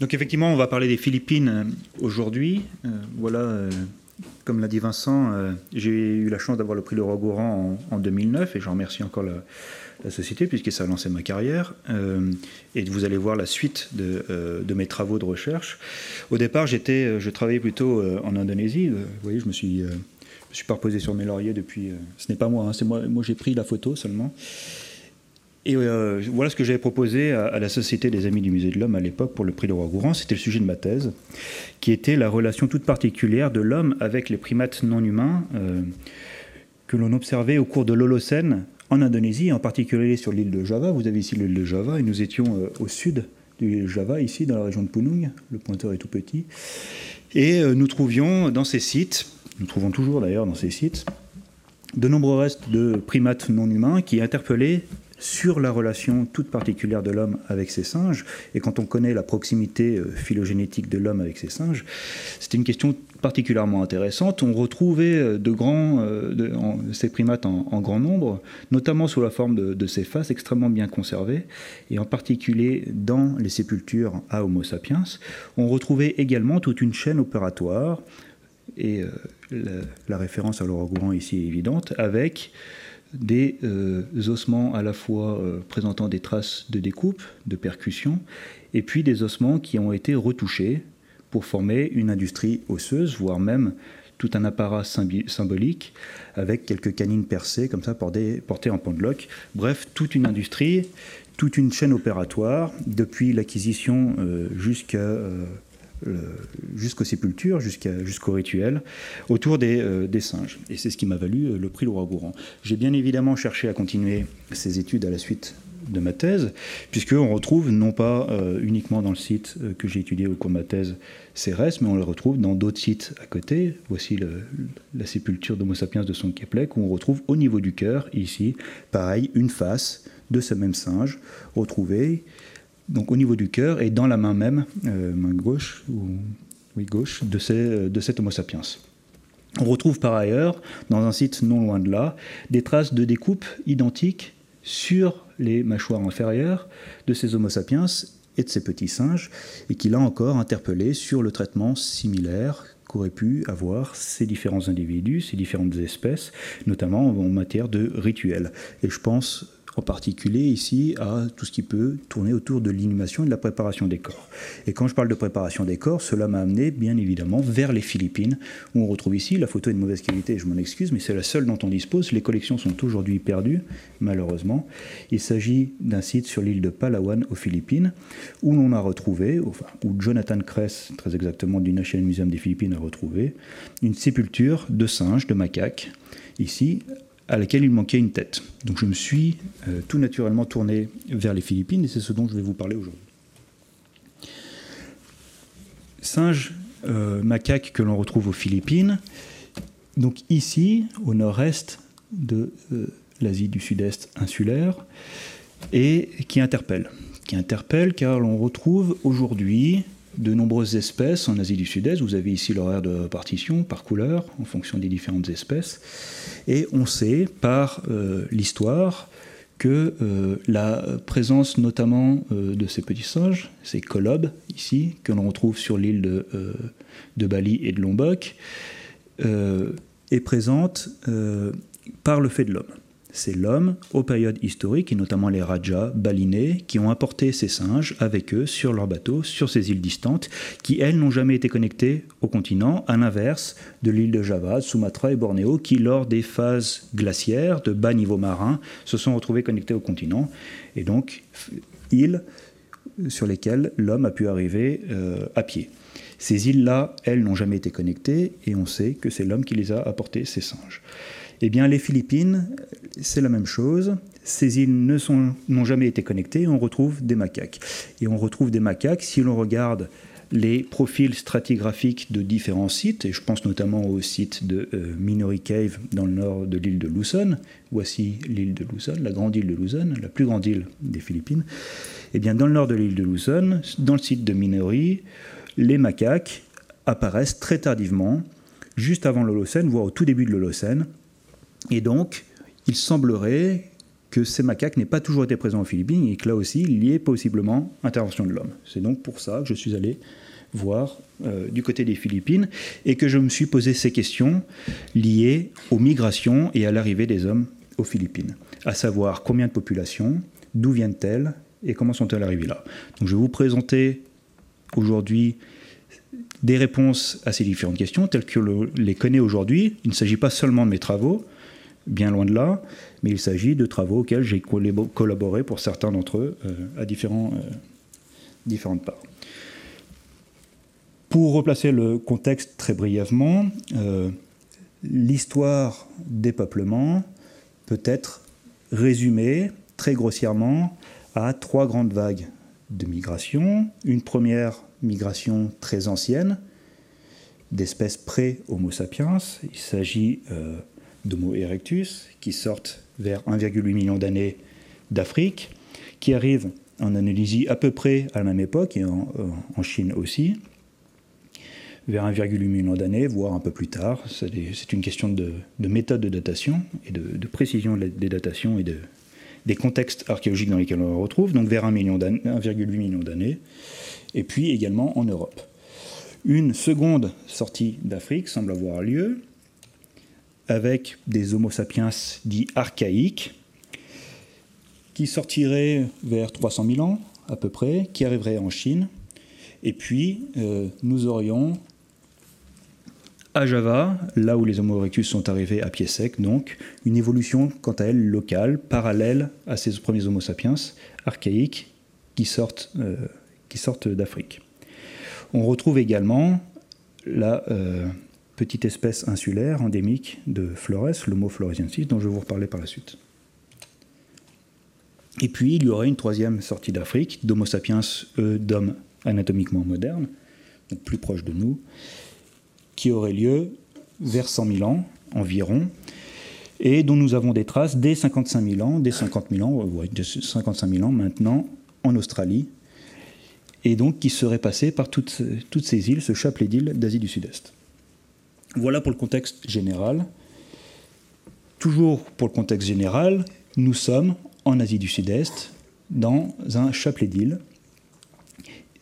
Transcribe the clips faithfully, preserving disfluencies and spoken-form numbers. Donc effectivement, on va parler des Philippines aujourd'hui. Euh, voilà, euh, comme l'a dit Vincent, euh, j'ai eu la chance d'avoir le prix Leroi-Gourhan en, en deux mille neuf, et j'en remercie encore la, la société, puisque ça a lancé ma carrière. Euh, et vous allez voir la suite de, euh, de mes travaux de recherche. Au départ, j'étais, je travaillais plutôt euh, en Indonésie. Vous voyez, je me suis, euh, je me suis pas reposé sur mes lauriers depuis... Euh, ce n'est pas moi, hein, c'est moi, moi j'ai pris la photo seulement. Et euh, voilà ce que j'avais proposé à, à la Société des Amis du Musée de l'Homme à l'époque pour le prix Leroi-Gourhan. C'était le sujet de ma thèse, qui était la relation toute particulière de l'homme avec les primates non humains euh, que l'on observait au cours de l'Holocène en Indonésie, en particulier sur l'île de Java. Vous avez ici l'île de Java, et nous étions euh, au sud de l'île de Java, ici dans la région de Punung. Le pointeur est tout petit. Et euh, nous trouvions dans ces sites, nous trouvons toujours d'ailleurs dans ces sites, de nombreux restes de primates non humains qui interpellaient sur la relation toute particulière de l'homme avec ses singes. Et quand on connaît la proximité phylogénétique de l'homme avec ses singes, c'était une question particulièrement intéressante. On retrouvait de grands, de, en, ces primates en, en grand nombre, notamment sous la forme de, de ces faces extrêmement bien conservées, et en particulier dans les sépultures à Homo sapiens. On retrouvait également toute une chaîne opératoire, et euh, la, la référence à Leroi-Gourhan ici est évidente, avec des euh, ossements à la fois euh, présentant des traces de découpe, de percussion, et puis des ossements qui ont été retouchés pour former une industrie osseuse, voire même tout un apparat symbi- symbolique, avec quelques canines percées, comme ça, portées, portées en pendeloque. Bref, toute une industrie, toute une chaîne opératoire, depuis l'acquisition euh, jusqu'à... Euh, Le, jusqu'aux sépultures, jusqu'à, jusqu'au rituel, autour des, euh, des singes. Et c'est ce qui m'a valu euh, le prix Leroi-Gourhan. J'ai bien évidemment cherché à continuer ces études à la suite de ma thèse, puisqu'on retrouve non pas euh, uniquement dans le site euh, que j'ai étudié au cours de ma thèse ces restes, mais on les retrouve dans d'autres sites à côté. Voici le, la sépulture d'Homo sapiens de Songkheplek, où on retrouve au niveau du cœur, ici, pareil, une face de ce même singe retrouvée donc au niveau du cœur et dans la main même, euh, main gauche, ou, oui, gauche de, ces, de cet Homo sapiens. On retrouve par ailleurs, dans un site non loin de là, des traces de découpe identiques sur les mâchoires inférieures de ces Homo sapiens et de ces petits singes, et qui l'a encore interpellé sur le traitement similaire qu'auraient pu avoir ces différents individus, ces différentes espèces, notamment en matière de rituel. Et je pense en particulier ici à tout ce qui peut tourner autour de l'inhumation et de la préparation des corps. Et quand je parle de préparation des corps, cela m'a amené bien évidemment vers les Philippines, où on retrouve ici, la photo est de mauvaise qualité, je m'en excuse, mais c'est la seule dont on dispose, les collections sont aujourd'hui perdues, malheureusement. Il s'agit d'un site sur l'île de Palawan aux Philippines, où l'on a retrouvé, enfin, où Jonathan Kress, très exactement, du National Museum des Philippines a retrouvé, une sépulture de singes, de macaques, ici, à laquelle il manquait une tête. Donc je me suis euh, tout naturellement tourné vers les Philippines, et c'est ce dont je vais vous parler aujourd'hui. Singes, euh, macaques que l'on retrouve aux Philippines, donc ici, au nord-est de euh, l'Asie du Sud-Est insulaire, et qui interpelle. Qui interpelle car l'on retrouve aujourd'hui de nombreuses espèces en Asie du Sud-Est. Vous avez ici l'horaire de répartition par couleur, en fonction des différentes espèces. Et on sait, par euh, l'histoire, que euh, la présence notamment euh, de ces petits singes, ces colobes, ici, que l'on retrouve sur l'île de, euh, de Bali et de Lombok, euh, est présente euh, par le fait de l'homme. C'est l'homme, aux périodes historiques, et notamment les rajas balinais, qui ont apporté ces singes avec eux sur leurs bateaux, sur ces îles distantes, qui, elles, n'ont jamais été connectées au continent, à l'inverse de l'île de Java, Sumatra et Bornéo, qui, lors des phases glaciaires, de bas niveau marin, se sont retrouvées connectées au continent, et donc îles sur lesquelles l'homme a pu arriver euh, à pied. Ces îles-là, elles, n'ont jamais été connectées, et on sait que c'est l'homme qui les a apportées, ces singes. Eh bien, les Philippines, c'est la même chose. Ces îles ne sont, n'ont jamais été connectées, on retrouve des macaques. Et on retrouve des macaques, si l'on regarde les profils stratigraphiques de différents sites, et je pense notamment au site de euh, Minori Cave, dans le nord de l'île de Luzon. Voici l'île de Luzon, la grande île de Luzon, la plus grande île des Philippines. Eh bien, dans le nord de l'île de Luzon, dans le site de Minori, les macaques apparaissent très tardivement, juste avant l'Holocène, voire au tout début de l'Holocène. Et donc, il semblerait que ces macaques n'aient pas toujours été présents aux Philippines et que là aussi, il y ait possiblement intervention de l'homme. C'est donc pour ça que je suis allé voir euh, du côté des Philippines et que je me suis posé ces questions liées aux migrations et à l'arrivée des hommes aux Philippines, à savoir combien de populations, d'où viennent-elles et comment sont-elles arrivées là. Donc je vais vous présenter aujourd'hui des réponses à ces différentes questions telles que le, les connaît aujourd'hui. Il ne s'agit pas seulement de mes travaux, bien loin de là, mais il s'agit de travaux auxquels j'ai collaboré pour certains d'entre eux euh, à différents, euh, différentes parts. Pour replacer le contexte très brièvement, euh, l'histoire des peuplements peut être résumée très grossièrement à trois grandes vagues de migration. Une première migration très ancienne d'espèces pré-Homo sapiens. Il s'agit euh, d'Homo erectus qui sortent vers un virgule huit million d'années d'Afrique, qui arrivent en Indonésie à peu près à la même époque et en, en Chine aussi, vers un virgule huit million d'années, voire un peu plus tard. C'est, des, c'est une question de, de méthode de datation et de, de précision des datations et de, des contextes archéologiques dans lesquels on les retrouve, donc vers un virgule huit million d'années, et puis également en Europe. Une seconde sortie d'Afrique semble avoir lieu, avec des Homo sapiens dits archaïques, qui sortiraient vers trois cent mille ans à peu près, qui arriveraient en Chine, et puis euh, nous aurions à Java, là où les Homo erectus sont arrivés à pied sec, donc une évolution quant à elle locale, parallèle à ces premiers Homo sapiens archaïques qui sortent, euh, qui sortent d'Afrique. On retrouve également la euh, petite espèce insulaire endémique de Flores, l'Homo floresiensis, dont je vais vous reparler par la suite. Et puis il y aurait une troisième sortie d'Afrique, d'Homo sapiens, euh, d'hommes anatomiquement modernes, donc plus proches de nous, qui aurait lieu vers cent mille ans environ, et dont nous avons des traces dès cinquante-cinq mille ans, dès cinquante mille ans, ouais, dès cinquante-cinq mille ans maintenant, en Australie, et donc qui serait passé par toutes, toutes ces îles, ce chapelet d'îles d'Asie du Sud-Est. Voilà pour le contexte général. Toujours pour le contexte général, nous sommes en Asie du Sud-Est, dans un chapelet d'îles.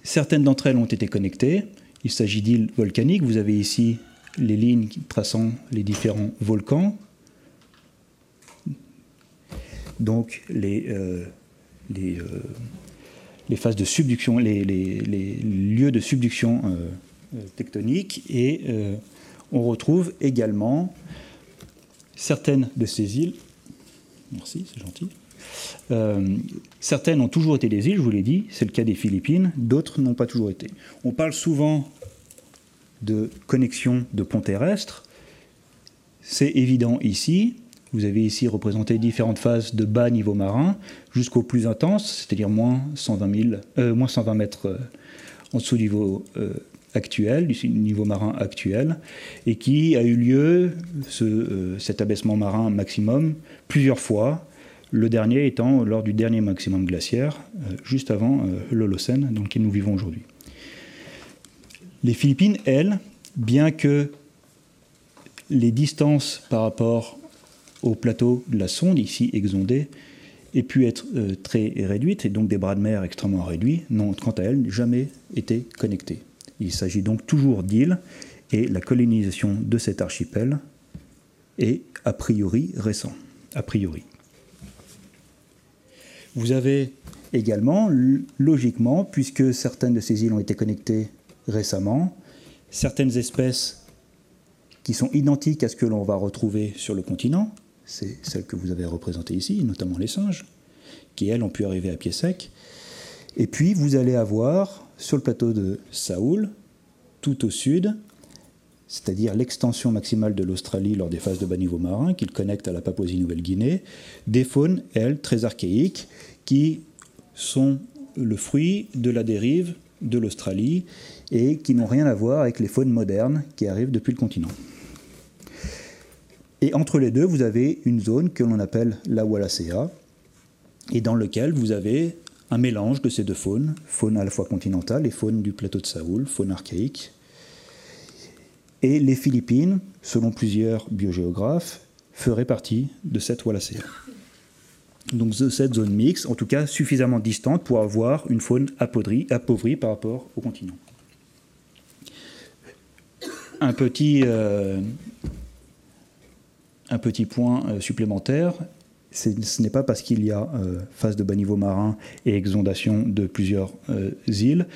Certaines d'entre elles ont été connectées. Il s'agit d'îles volcaniques. Vous avez ici les lignes traçant les différents volcans. Donc les, euh, les, euh, les phases de subduction, les, les, les lieux de subduction euh, tectonique. Et euh, on retrouve également certaines de ces îles. Merci, c'est gentil. Euh, certaines ont toujours été des îles, je vous l'ai dit, c'est le cas des Philippines, d'autres n'ont pas toujours été. On parle souvent de connexion de ponts terrestres, c'est évident ici, vous avez ici représenté différentes phases de bas niveau marin jusqu'au plus intense, c'est-à-dire moins cent vingt, mille, euh, moins cent vingt mètres euh, en dessous du niveau euh, actuel, du niveau marin actuel, et qui a eu lieu, ce, euh, cet abaissement marin maximum, plusieurs fois. Le dernier étant lors du dernier maximum glaciaire, euh, juste avant euh, l'Holocène dans lequel nous vivons aujourd'hui. Les Philippines, elles, bien que les distances par rapport au plateau de la sonde, ici exondé, aient pu être euh, très réduites, et donc des bras de mer extrêmement réduits, n'ont quant à elles jamais été connectés. Il s'agit donc toujours d'îles, et la colonisation de cet archipel est a priori récente. A priori. Vous avez également, logiquement, puisque certaines de ces îles ont été connectées récemment, certaines espèces qui sont identiques à ce que l'on va retrouver sur le continent, c'est celles que vous avez représentées ici, notamment les singes, qui, elles, ont pu arriver à pied sec. Et puis, vous allez avoir, sur le plateau de Sahul, tout au sud, c'est-à-dire l'extension maximale de l'Australie lors des phases de bas niveau marin, qui le connecte à la Papouasie-Nouvelle-Guinée, des faunes, elles, très archaïques, qui sont le fruit de la dérive de l'Australie et qui n'ont rien à voir avec les faunes modernes qui arrivent depuis le continent. Et entre les deux, vous avez une zone que l'on appelle la Wallacea, et dans laquelle vous avez un mélange de ces deux faunes, faune à la fois continentale et faune du plateau de Sahul, faune archaïque. Et les Philippines, selon plusieurs biogéographes, feraient partie de cette Wallacea. Donc cette zone mixte, en tout cas suffisamment distante pour avoir une faune appauvrie, appauvrie par rapport au continent. Un petit, euh, un petit point euh, supplémentaire, c'est, ce n'est pas parce qu'il y a euh, phase de bas niveau marin et exondation de plusieurs euh, îles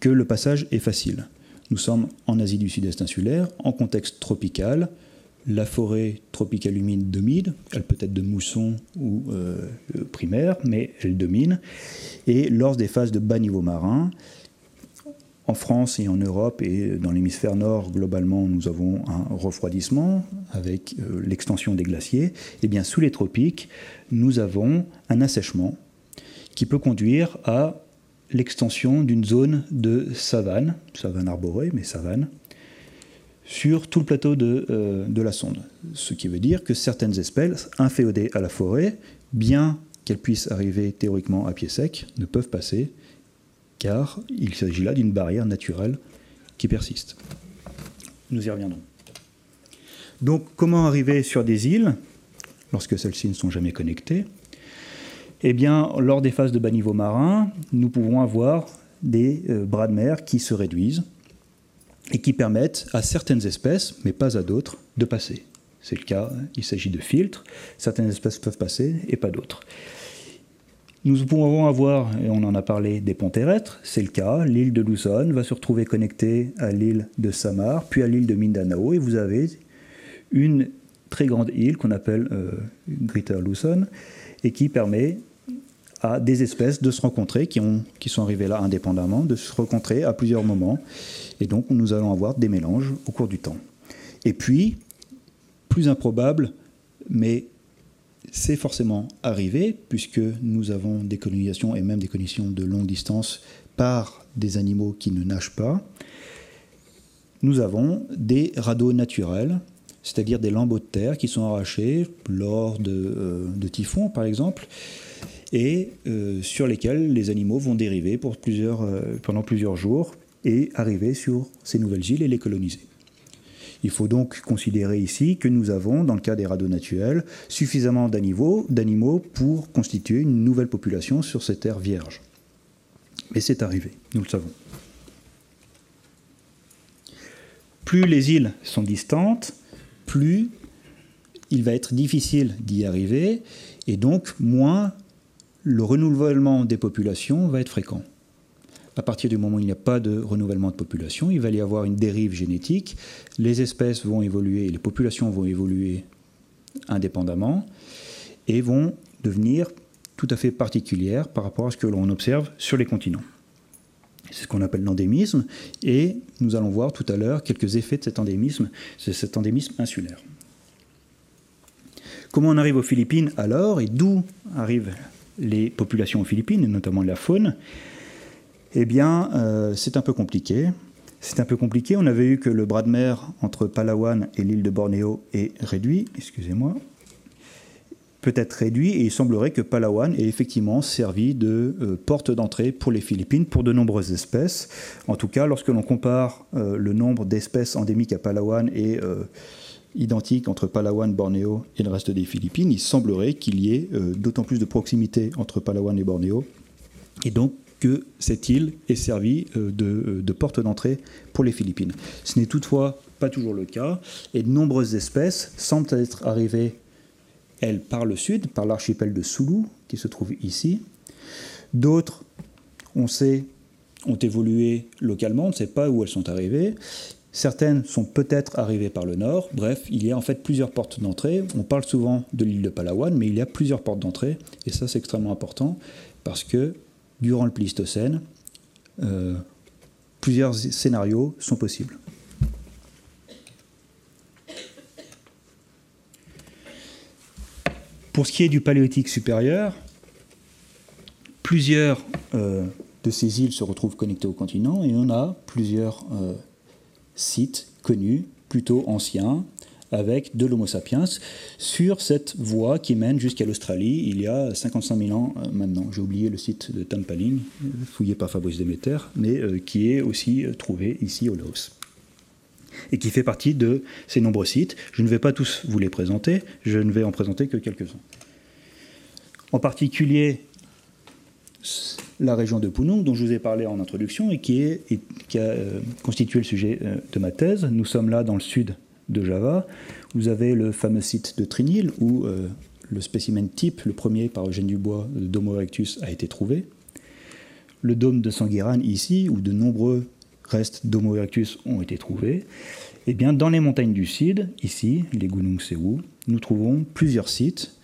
que le passage est facile. Nous sommes en Asie du Sud-Est insulaire, en contexte tropical. La forêt tropicale humide domine, elle peut être de mousson ou euh, primaire, mais elle domine. Et lors des phases de bas niveau marin, en France et en Europe et dans l'hémisphère nord, globalement, nous avons un refroidissement avec euh, l'extension des glaciers. Et bien, sous les tropiques, nous avons un assèchement qui peut conduire à l'extension d'une zone de savane, savane arborée, mais savane, sur tout le plateau de, euh, de la Sonde. Ce qui veut dire que certaines espèces inféodées à la forêt, bien qu'elles puissent arriver théoriquement à pied sec, ne peuvent passer, car il s'agit là d'une barrière naturelle qui persiste. Nous y reviendrons. Donc, comment arriver sur des îles, lorsque celles-ci ne sont jamais connectées? Eh bien, lors des phases de bas niveau marin, nous pouvons avoir des euh, bras de mer qui se réduisent, et qui permettent à certaines espèces, mais pas à d'autres, de passer. C'est le cas, il s'agit de filtres, certaines espèces peuvent passer et pas d'autres. Nous pouvons avoir, et on en a parlé, des ponts terrestres, c'est le cas, l'île de Luzon va se retrouver connectée à l'île de Samar, puis à l'île de Mindanao, et vous avez une très grande île qu'on appelle euh, Greater Luzon, et qui permet à des espèces de se rencontrer, qui, ont, qui sont arrivées là indépendamment, de se rencontrer à plusieurs moments. Et donc, nous allons avoir des mélanges au cours du temps. Et puis, plus improbable, mais c'est forcément arrivé, puisque nous avons des colonisations, et même des colonisations de longue distance, par des animaux qui ne nagent pas, nous avons des radeaux naturels, c'est-à-dire des lambeaux de terre qui sont arrachés lors de, euh, de typhons, par exemple, et euh, sur lesquels les animaux vont dériver pour plusieurs, euh, pendant plusieurs jours et arriver sur ces nouvelles îles et les coloniser. Il faut donc considérer ici que nous avons, dans le cas des radeaux naturels, suffisamment d'animaux, d'animaux pour constituer une nouvelle population sur ces terres vierges. Et c'est arrivé, nous le savons. Plus les îles sont distantes, plus il va être difficile d'y arriver, et donc moins le renouvellement des populations va être fréquent. À partir du moment où il n'y a pas de renouvellement de population, il va y avoir une dérive génétique, les espèces vont évoluer, les populations vont évoluer indépendamment et vont devenir tout à fait particulières par rapport à ce que l'on observe sur les continents. C'est ce qu'on appelle l'endémisme, et nous allons voir tout à l'heure quelques effets de cet endémisme, de cet endémisme insulaire. Comment on arrive aux Philippines alors, et d'où arrive les populations aux Philippines, et notamment la faune? Eh bien, euh, c'est un peu compliqué. C'est un peu compliqué. On avait eu que le bras de mer entre Palawan et l'île de Bornéo est réduit. Excusez-moi. Peut-être réduit, et il semblerait que Palawan ait effectivement servi de euh, porte d'entrée pour les Philippines, pour de nombreuses espèces. En tout cas, lorsque l'on compare euh, le nombre d'espèces endémiques à Palawan et euh, identique entre Palawan, Bornéo et le reste des Philippines, il semblerait qu'il y ait euh, d'autant plus de proximité entre Palawan et Bornéo, et donc que cette île est servie euh, de, de porte d'entrée pour les Philippines. Ce n'est toutefois pas toujours le cas, et de nombreuses espèces semblent être arrivées, elles, par le sud, par l'archipel de Sulu, qui se trouve ici. D'autres, on sait, ont évolué localement, on ne sait pas où elles sont arrivées. Certaines sont peut-être arrivées par le nord. Bref, il y a en fait plusieurs portes d'entrée. On parle souvent de l'île de Palawan, mais il y a plusieurs portes d'entrée. Et ça, c'est extrêmement important parce que, durant le Pléistocène, euh, plusieurs scénarios sont possibles. Pour ce qui est du Paléolithique supérieur, plusieurs euh, de ces îles se retrouvent connectées au continent et on a plusieurs... Euh, sites connus, plutôt anciens, avec de l'Homo sapiens, sur cette voie qui mène jusqu'à l'Australie il y a cinquante-cinq mille ans maintenant. J'ai oublié le site de Tampaling, fouillé par Fabrice Demeter, mais euh, qui est aussi trouvé ici au Laos, et qui fait partie de ces nombreux sites. Je ne vais pas tous vous les présenter, je ne vais en présenter que quelques-uns. en particulier la région de Punung, dont je vous ai parlé en introduction et qui, est, et qui a euh, constitué le sujet euh, de ma thèse. Nous sommes là dans le sud de Java. Vous avez le fameux site de Trinil, où euh, le spécimen type, le premier par Eugène Dubois, d'Homo erectus, a été trouvé. Le dôme de Sangiran, ici, où de nombreux restes d'Homo erectus ont été trouvés. Et bien, dans les montagnes du Sud, ici, les Gunung Sewu, nous trouvons plusieurs sites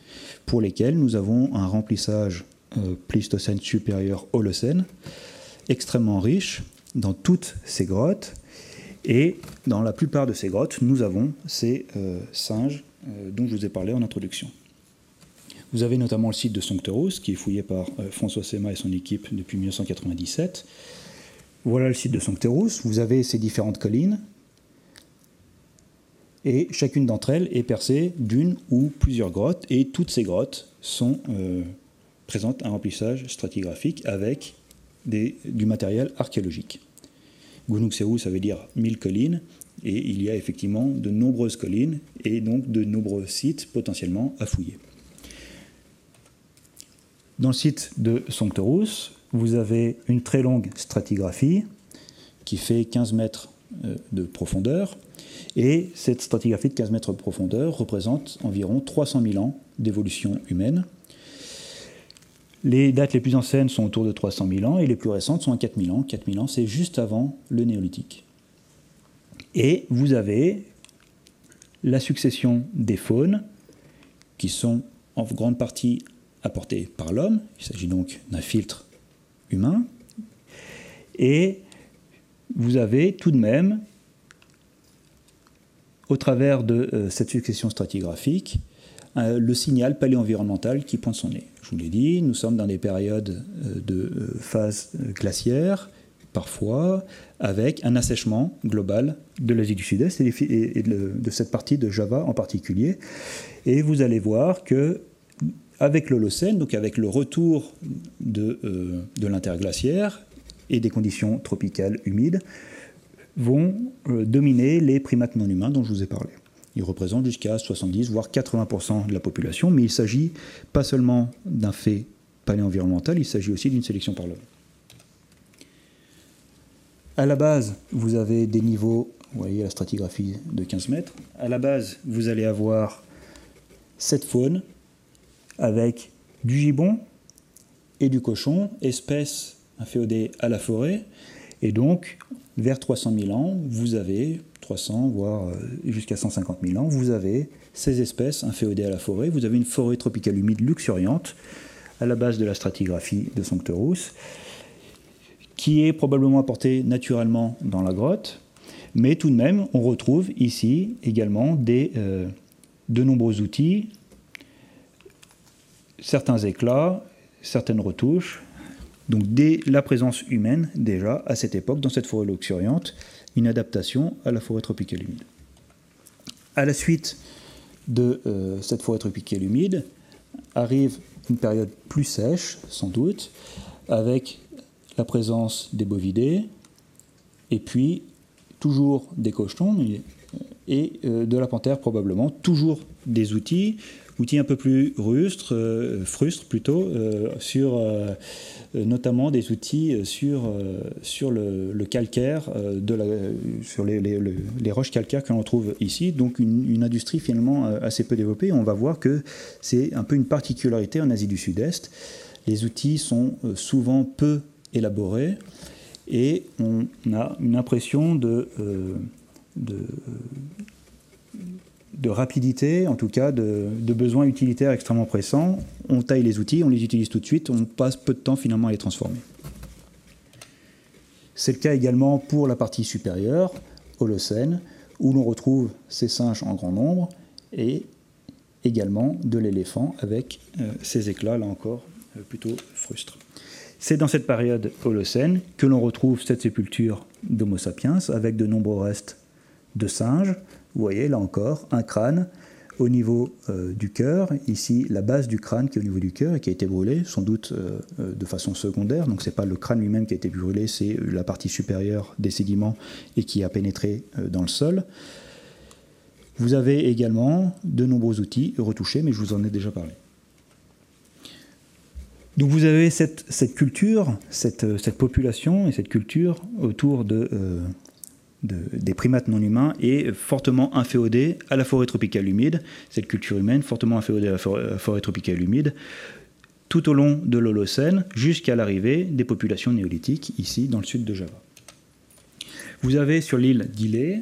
pour lesquels nous avons un remplissage euh, Pléistocène supérieur Holocène, extrêmement riche dans toutes ces grottes. Et dans la plupart de ces grottes, nous avons ces euh, singes euh, dont je vous ai parlé en introduction. Vous avez notamment le site de Sanctéros, qui est fouillé par euh, François Sema et son équipe depuis mille neuf cent quatre-vingt-dix-sept. Voilà le site de Sanctéros. Vous avez ces différentes collines. Et chacune d'entre elles est percée d'une ou plusieurs grottes. Et toutes ces grottes sont, euh, présentent un remplissage stratigraphique avec des, du matériel archéologique. Gunung Sewu, ça veut dire mille collines. Et il y a effectivement de nombreuses collines et donc de nombreux sites potentiellement à fouiller. Dans le site de Sanctéros, vous avez une très longue stratigraphie qui fait quinze mètres de profondeur. Et cette stratigraphie de quinze mètres de profondeur représente environ trois cent mille ans d'évolution humaine. Les dates les plus anciennes sont autour de trois cent mille ans et les plus récentes sont à quatre mille ans. quatre mille ans, c'est juste avant le néolithique. Et vous avez la succession des faunes qui sont en grande partie apporté par l'homme, il s'agit donc d'un filtre humain, et vous avez tout de même, au travers de euh, cette succession stratigraphique, euh, le signal paléo-environnemental qui pointe son nez. Je vous l'ai dit, nous sommes dans des périodes euh, de euh, phase glaciaire, parfois, avec un assèchement global de l'Asie du Sud-Est et, et de, de cette partie de Java en particulier, et vous allez voir que avec l'Holocène, donc avec le retour de, euh, de l'interglaciaire et des conditions tropicales humides, vont euh, dominer les primates non humains dont je vous ai parlé. Ils représentent jusqu'à soixante-dix, voire quatre-vingts pour cent de la population, mais il ne s'agit pas seulement d'un fait paléo-environnemental, il s'agit aussi d'une sélection par l'homme. À la base, vous avez des niveaux, vous voyez la stratigraphie de quinze mètres. À la base, vous allez avoir cette faune, avec du gibbon et du cochon, espèces inféodées à la forêt. Et donc, vers trois cent mille ans, vous avez, trois cents voire jusqu'à cent cinquante mille ans, vous avez ces espèces inféodées à la forêt. Vous avez une forêt tropicale humide luxuriante, à la base de la stratigraphie de Sanctéros, qui est probablement apportée naturellement dans la grotte. Mais tout de même, on retrouve ici également des, euh, de nombreux outils, certains éclats, certaines retouches. Donc dès la présence humaine, déjà, à cette époque, dans cette forêt luxuriante, une adaptation à la forêt tropicale humide. À la suite de euh, cette forêt tropicale humide, arrive une période plus sèche, sans doute, avec la présence des bovidés, et puis toujours des cochetons, et euh, de la panthère probablement, toujours des outils, outils un peu plus rustres, euh, frustres plutôt, euh, sur, euh, notamment des outils sur, euh, sur le, le calcaire, euh, de la, sur les, les, les roches calcaires que l'on trouve ici, donc une, une industrie finalement assez peu développée. On va voir que c'est un peu une particularité en Asie du Sud-Est. Les outils sont souvent peu élaborés et on a une impression de... Euh, de de rapidité, en tout cas de, de besoins utilitaires extrêmement pressants. On taille les outils, on les utilise tout de suite, on passe peu de temps finalement à les transformer. C'est le cas également pour la partie supérieure, Holocène, où l'on retrouve ces singes en grand nombre et également de l'éléphant avec euh, ces éclats, là encore, euh, plutôt frustres. C'est dans cette période Holocène que l'on retrouve cette sépulture d'Homo sapiens avec de nombreux restes de singes. Vous voyez, là encore, un crâne au niveau euh, du cœur. Ici, la base du crâne qui est au niveau du cœur et qui a été brûlée, sans doute euh, de façon secondaire. Donc, ce n'est pas le crâne lui-même qui a été brûlé, c'est la partie supérieure des sédiments et qui a pénétré euh, dans le sol. Vous avez également de nombreux outils retouchés, mais je vous en ai déjà parlé. Donc vous avez cette, cette culture, cette, cette population et cette culture autour de, euh, de, des primates non humains et fortement inféodée à la forêt tropicale humide, cette culture humaine fortement inféodée à la forêt, à la forêt tropicale humide, tout au long de l'Holocène jusqu'à l'arrivée des populations néolithiques ici dans le sud de Java. Vous avez sur l'île d'Ilé,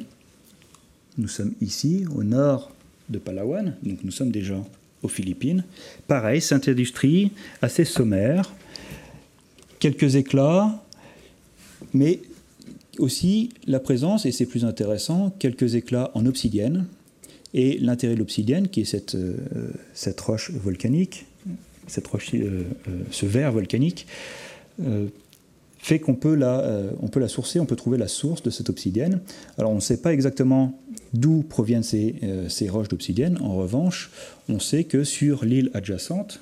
nous sommes ici au nord de Palawan, donc nous sommes déjà aux Philippines. Pareil, cette industrie assez sommaire, quelques éclats, mais aussi la présence, et c'est plus intéressant, quelques éclats en obsidienne, et l'intérêt de l'obsidienne, qui est cette, euh, cette roche volcanique, cette roche, euh, euh, ce verre volcanique, euh, fait qu'on peut la, euh, on peut la sourcer, on peut trouver la source de cette obsidienne. Alors on ne sait pas exactement d'où proviennent ces, euh, ces roches d'obsidienne. En revanche, on sait que sur l'île adjacente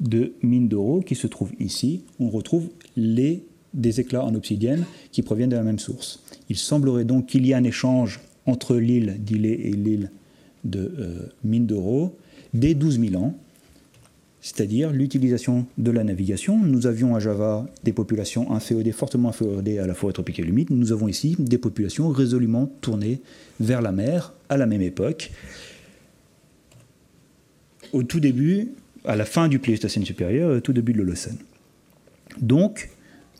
de Mindoro, qui se trouve ici, on retrouve les, des éclats en obsidienne qui proviennent de la même source. Il semblerait donc qu'il y ait un échange entre l'île d'Ilé et l'île de euh, Mindoro dès douze mille ans, c'est-à-dire l'utilisation de la navigation. Nous avions à Java des populations inféodées, fortement inféodées à la forêt tropicale humide. Nous avons ici des populations résolument tournées vers la mer à la même époque. Au tout début, à la fin du Pléistocène supérieur, au tout début de l'Holocène. Donc,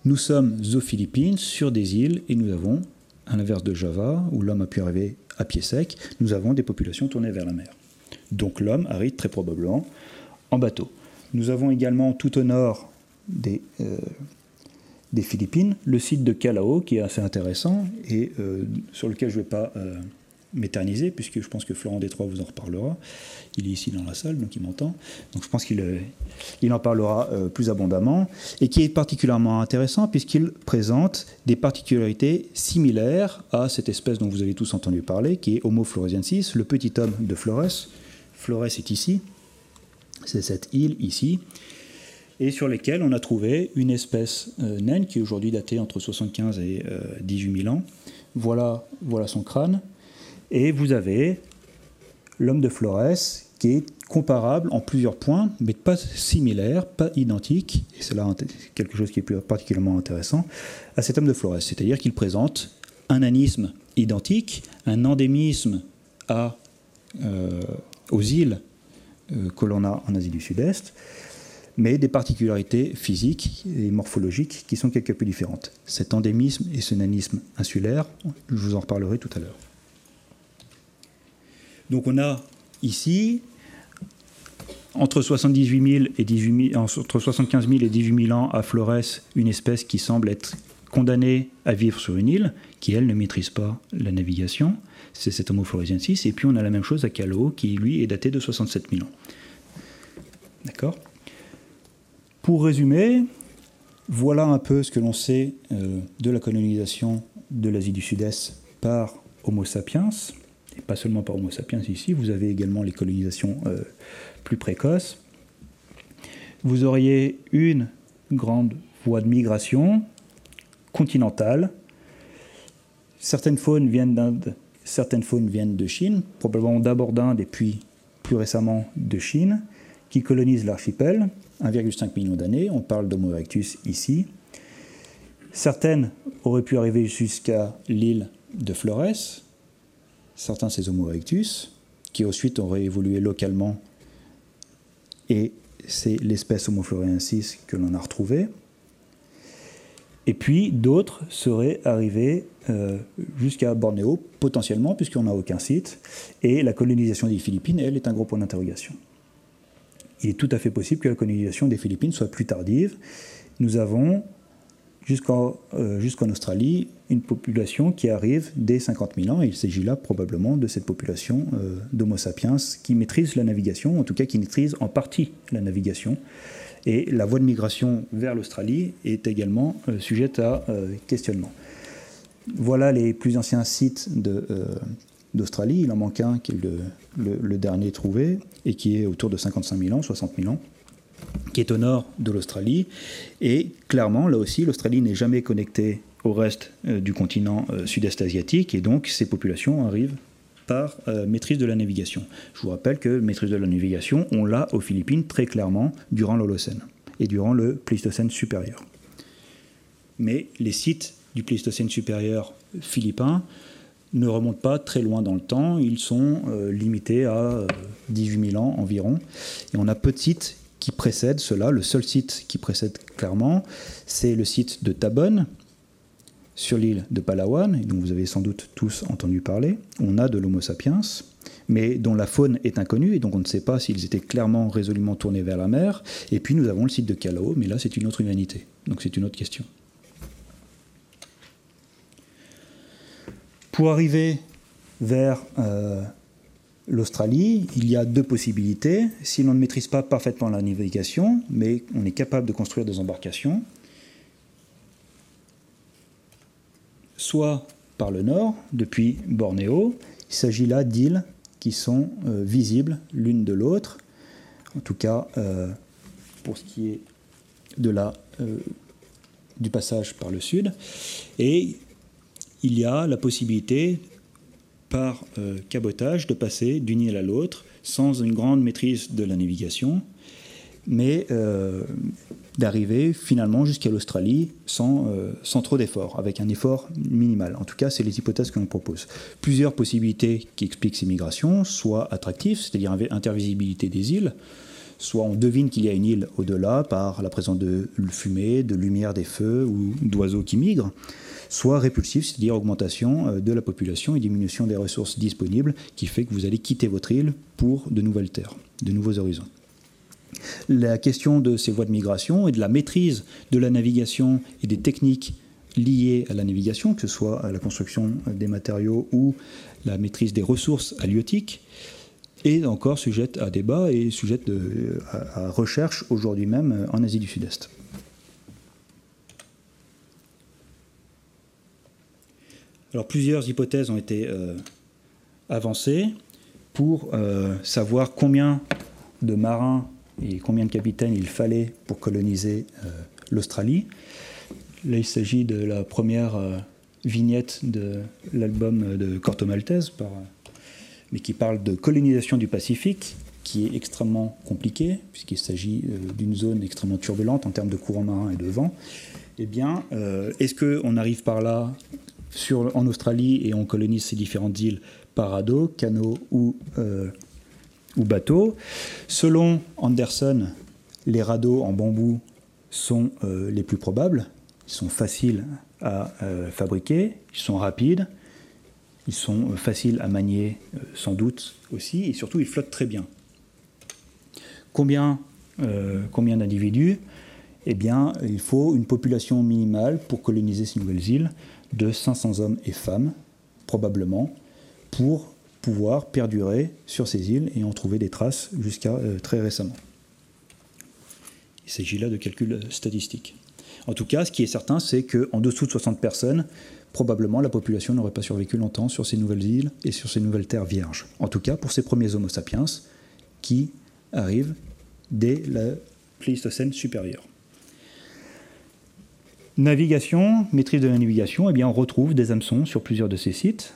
nous sommes aux Philippines, sur des îles, et nous avons, à l'inverse de Java, où l'homme a pu arriver à pied sec, nous avons des populations tournées vers la mer. Donc l'homme arrive très probablement en bateau. Nous avons également tout au nord des, euh, des Philippines le site de Callao qui est assez intéressant et euh, sur lequel je ne vais pas euh, m'éterniser puisque je pense que Florent Détroit vous en reparlera. Il est ici dans la salle donc il m'entend. Donc je pense qu'il euh, il en parlera euh, plus abondamment et qui est particulièrement intéressant puisqu'il présente des particularités similaires à cette espèce dont vous avez tous entendu parler qui est Homo floresiensis, le petit homme de Flores. Flores est ici. C'est cette île ici, et sur lesquelles on a trouvé une espèce euh, naine qui est aujourd'hui datée entre soixante-quinze et euh, dix-huit mille ans. Voilà, voilà son crâne. Et vous avez l'homme de Flores qui est comparable en plusieurs points, mais pas similaire, pas identique, et c'est là quelque chose qui est plus particulièrement intéressant, à cet homme de Flores. C'est-à-dire qu'il présente un nanisme identique, un endémisme à, euh, aux îles que l'on a en Asie du Sud-Est, mais des particularités physiques et morphologiques qui sont quelque peu différentes. Cet endémisme et ce nanisme insulaire, je vous en reparlerai tout à l'heure. Donc on a ici, entre, soixante-dix-huit mille et dix-huit mille, entre soixante-quinze mille et dix-huit mille ans à Flores, une espèce qui semble être condamnée à vivre sur une île, qui elle ne maîtrise pas la navigation. C'est cet Homo floresiensis, et puis on a la même chose à Callao, qui lui est daté de soixante-sept mille ans. D'accord ? Pour résumer, voilà un peu ce que l'on sait euh, de la colonisation de l'Asie du Sud-Est par Homo sapiens, et pas seulement par Homo sapiens ici, vous avez également les colonisations euh, plus précoces. Vous auriez une grande voie de migration continentale. Certaines faunes viennent d'Inde. Certaines faunes viennent de Chine, probablement d'abord d'Inde et puis plus récemment de Chine, qui colonisent l'archipel, un virgule cinq million d'années, on parle d'Homo erectus ici. Certaines auraient pu arriver jusqu'à l'île de Flores, certains ces Homo erectus, qui ensuite auraient évolué localement, et c'est l'espèce Homo floresiensis que l'on a retrouvée. Et puis d'autres seraient arrivés euh, jusqu'à Bornéo, potentiellement, puisqu'on n'a aucun site. Et la colonisation des Philippines, elle, est un gros point d'interrogation. Il est tout à fait possible que la colonisation des Philippines soit plus tardive. Nous avons, jusqu'en, euh, jusqu'en Australie, une population qui arrive dès cinquante mille ans. Et il s'agit là probablement de cette population euh, d'Homo sapiens qui maîtrise la navigation, en tout cas qui maîtrise en partie la navigation. Et la voie de migration vers l'Australie est également euh, sujette à euh, questionnement. Voilà les plus anciens sites de, euh, d'Australie. Il en manque un qui est le, le, le dernier trouvé et qui est autour de cinquante-cinq mille ans, soixante mille ans, qui est au nord de l'Australie. Et clairement, là aussi, l'Australie n'est jamais connectée au reste euh, du continent euh, sud-est asiatique et donc ces populations arrivent par euh, maîtrise de la navigation. Je vous rappelle que maîtrise de la navigation, on l'a aux Philippines très clairement durant l'Holocène et durant le Pléistocène supérieur. Mais les sites du Pléistocène supérieur philippin ne remontent pas très loin dans le temps. Ils sont euh, limités à euh, dix-huit mille ans environ. Et on a peu de sites qui précèdent cela. Le seul site qui précède clairement, c'est le site de Tabon, sur l'île de Palawan, dont vous avez sans doute tous entendu parler. On a de l'Homo sapiens, mais dont la faune est inconnue, et donc on ne sait pas s'ils étaient clairement, résolument tournés vers la mer. Et puis nous avons le site de Callao, mais là c'est une autre humanité, donc c'est une autre question. Pour arriver vers euh, l'Australie, il y a deux possibilités. Si l'on ne maîtrise pas parfaitement la navigation, mais on est capable de construire des embarcations, soit par le nord, depuis Bornéo. Il s'agit là d'îles qui sont euh, visibles l'une de l'autre, en tout cas euh, pour ce qui est de la, euh, du passage par le sud. Et il y a la possibilité, par euh, cabotage, de passer d'une île à l'autre sans une grande maîtrise de la navigation, mais euh, d'arriver finalement jusqu'à l'Australie sans, euh, sans trop d'efforts, avec un effort minimal. En tout cas, c'est les hypothèses que l'on propose. Plusieurs possibilités qui expliquent ces migrations, soit attractives, c'est-à-dire intervisibilité des îles, soit on devine qu'il y a une île au-delà par la présence de fumée, de lumière des feux ou d'oiseaux qui migrent, soit répulsif, c'est-à-dire augmentation de la population et diminution des ressources disponibles qui fait que vous allez quitter votre île pour de nouvelles terres, de nouveaux horizons. La question de ces voies de migration et de la maîtrise de la navigation et des techniques liées à la navigation, que ce soit à la construction des matériaux ou la maîtrise des ressources halieutiques, est encore sujette à débat et sujette de, à, à recherche aujourd'hui même en Asie du Sud-Est. Alors plusieurs hypothèses ont été euh, avancées pour euh, savoir combien de marins et combien de capitaines il fallait pour coloniser euh, l'Australie. Là, il s'agit de la première euh, vignette de l'album de Corto Maltese, par, euh, mais qui parle de colonisation du Pacifique, qui est extrêmement compliquée, puisqu'il s'agit euh, d'une zone extrêmement turbulente en termes de courants marins et de vent. Eh bien, euh, est-ce qu'on arrive par là sur, en Australie et on colonise ces différentes îles par radeau, canot ou... Euh, ou bateaux. Selon Anderson, les radeaux en bambou sont euh, les plus probables. Ils sont faciles à euh, fabriquer, ils sont rapides, ils sont euh, faciles à manier euh, sans doute aussi, et surtout ils flottent très bien. Combien, euh, combien d'individus ? Eh bien, il faut une population minimale pour coloniser ces nouvelles îles de cinq cents hommes et femmes, probablement, pour pouvoir perdurer sur ces îles et en trouver des traces jusqu'à euh, très récemment. Il s'agit là de calculs statistiques. En tout cas, ce qui est certain, c'est qu'en dessous de soixante personnes, probablement la population n'aurait pas survécu longtemps sur ces nouvelles îles et sur ces nouvelles terres vierges. En tout cas, pour ces premiers Homo sapiens qui arrivent dès le Pléistocène supérieur. Navigation, maîtrise de la navigation, eh bien, on retrouve des hameçons sur plusieurs de ces sites.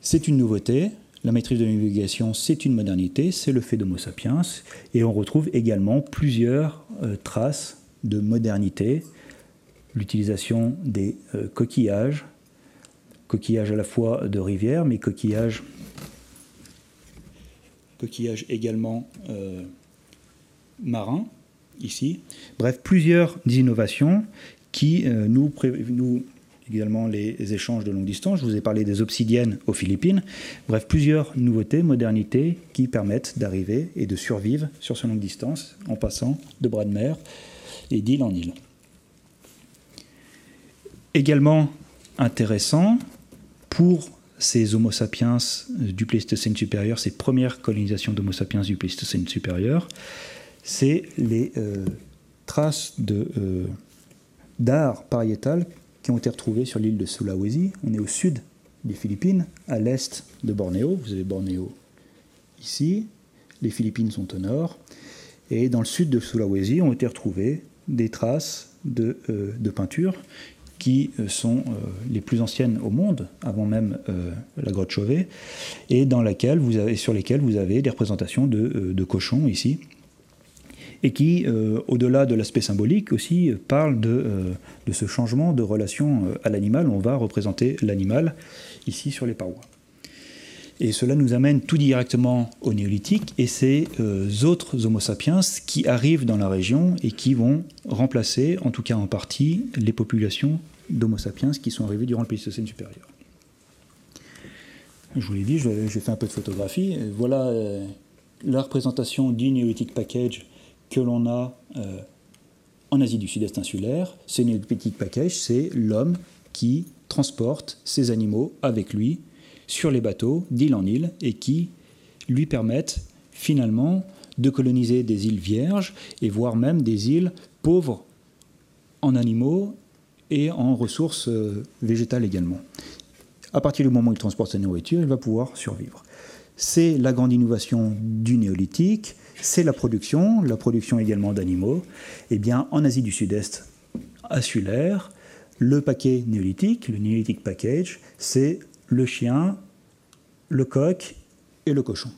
C'est une nouveauté, la maîtrise de la navigation, c'est une modernité, c'est le fait d'Homo sapiens, et on retrouve également plusieurs euh, traces de modernité, l'utilisation des euh, coquillages, coquillages à la fois de rivières, mais coquillages, coquillages également euh, marins, ici. Bref, plusieurs innovations qui euh, nous... Pré- nous également les échanges de longue distance. Je vous ai parlé des obsidiennes aux Philippines. Bref, plusieurs nouveautés, modernités qui permettent d'arriver et de survivre sur ces longues distances en passant de bras de mer et d'île en île. Également intéressant pour ces Homo sapiens du Pléistocène supérieur, ces premières colonisations d'Homo sapiens du Pléistocène supérieur, c'est les euh, traces de, euh, d'art pariétal qui ont été retrouvés sur l'île de Sulawesi. On est au sud des Philippines, à l'est de Bornéo. Vous avez Bornéo ici, les Philippines sont au nord, et dans le sud de Sulawesi ont été retrouvées des traces de, euh, de peinture qui sont euh, les plus anciennes au monde, avant même euh, la grotte Chauvet, et dans laquelle vous avez, sur lesquelles vous avez des représentations de, euh, de cochons ici, et qui, euh, au-delà de l'aspect symbolique aussi, parle de, euh, de ce changement de relation à l'animal. On va représenter l'animal ici sur les parois. Et cela nous amène tout directement au néolithique et ces euh, autres Homo sapiens qui arrivent dans la région et qui vont remplacer, en tout cas en partie, les populations d'Homo sapiens qui sont arrivées durant le Pléistocène supérieur. Je vous l'ai dit, j'ai fait un peu de photographie. Voilà euh, la représentation du néolithique package que l'on a euh, en Asie du Sud-Est insulaire. Ce néolithique package, c'est l'homme qui transporte ses animaux avec lui sur les bateaux d'île en île et qui lui permettent finalement de coloniser des îles vierges et voire même des îles pauvres en animaux et en ressources euh, végétales également. À partir du moment où il transporte sa nourriture, il va pouvoir survivre. C'est la grande innovation du néolithique, c'est la production, la production également d'animaux. Eh bien, en Asie du Sud-Est insulaire, le paquet néolithique, le néolithique package, c'est le chien, le coq et le cochon.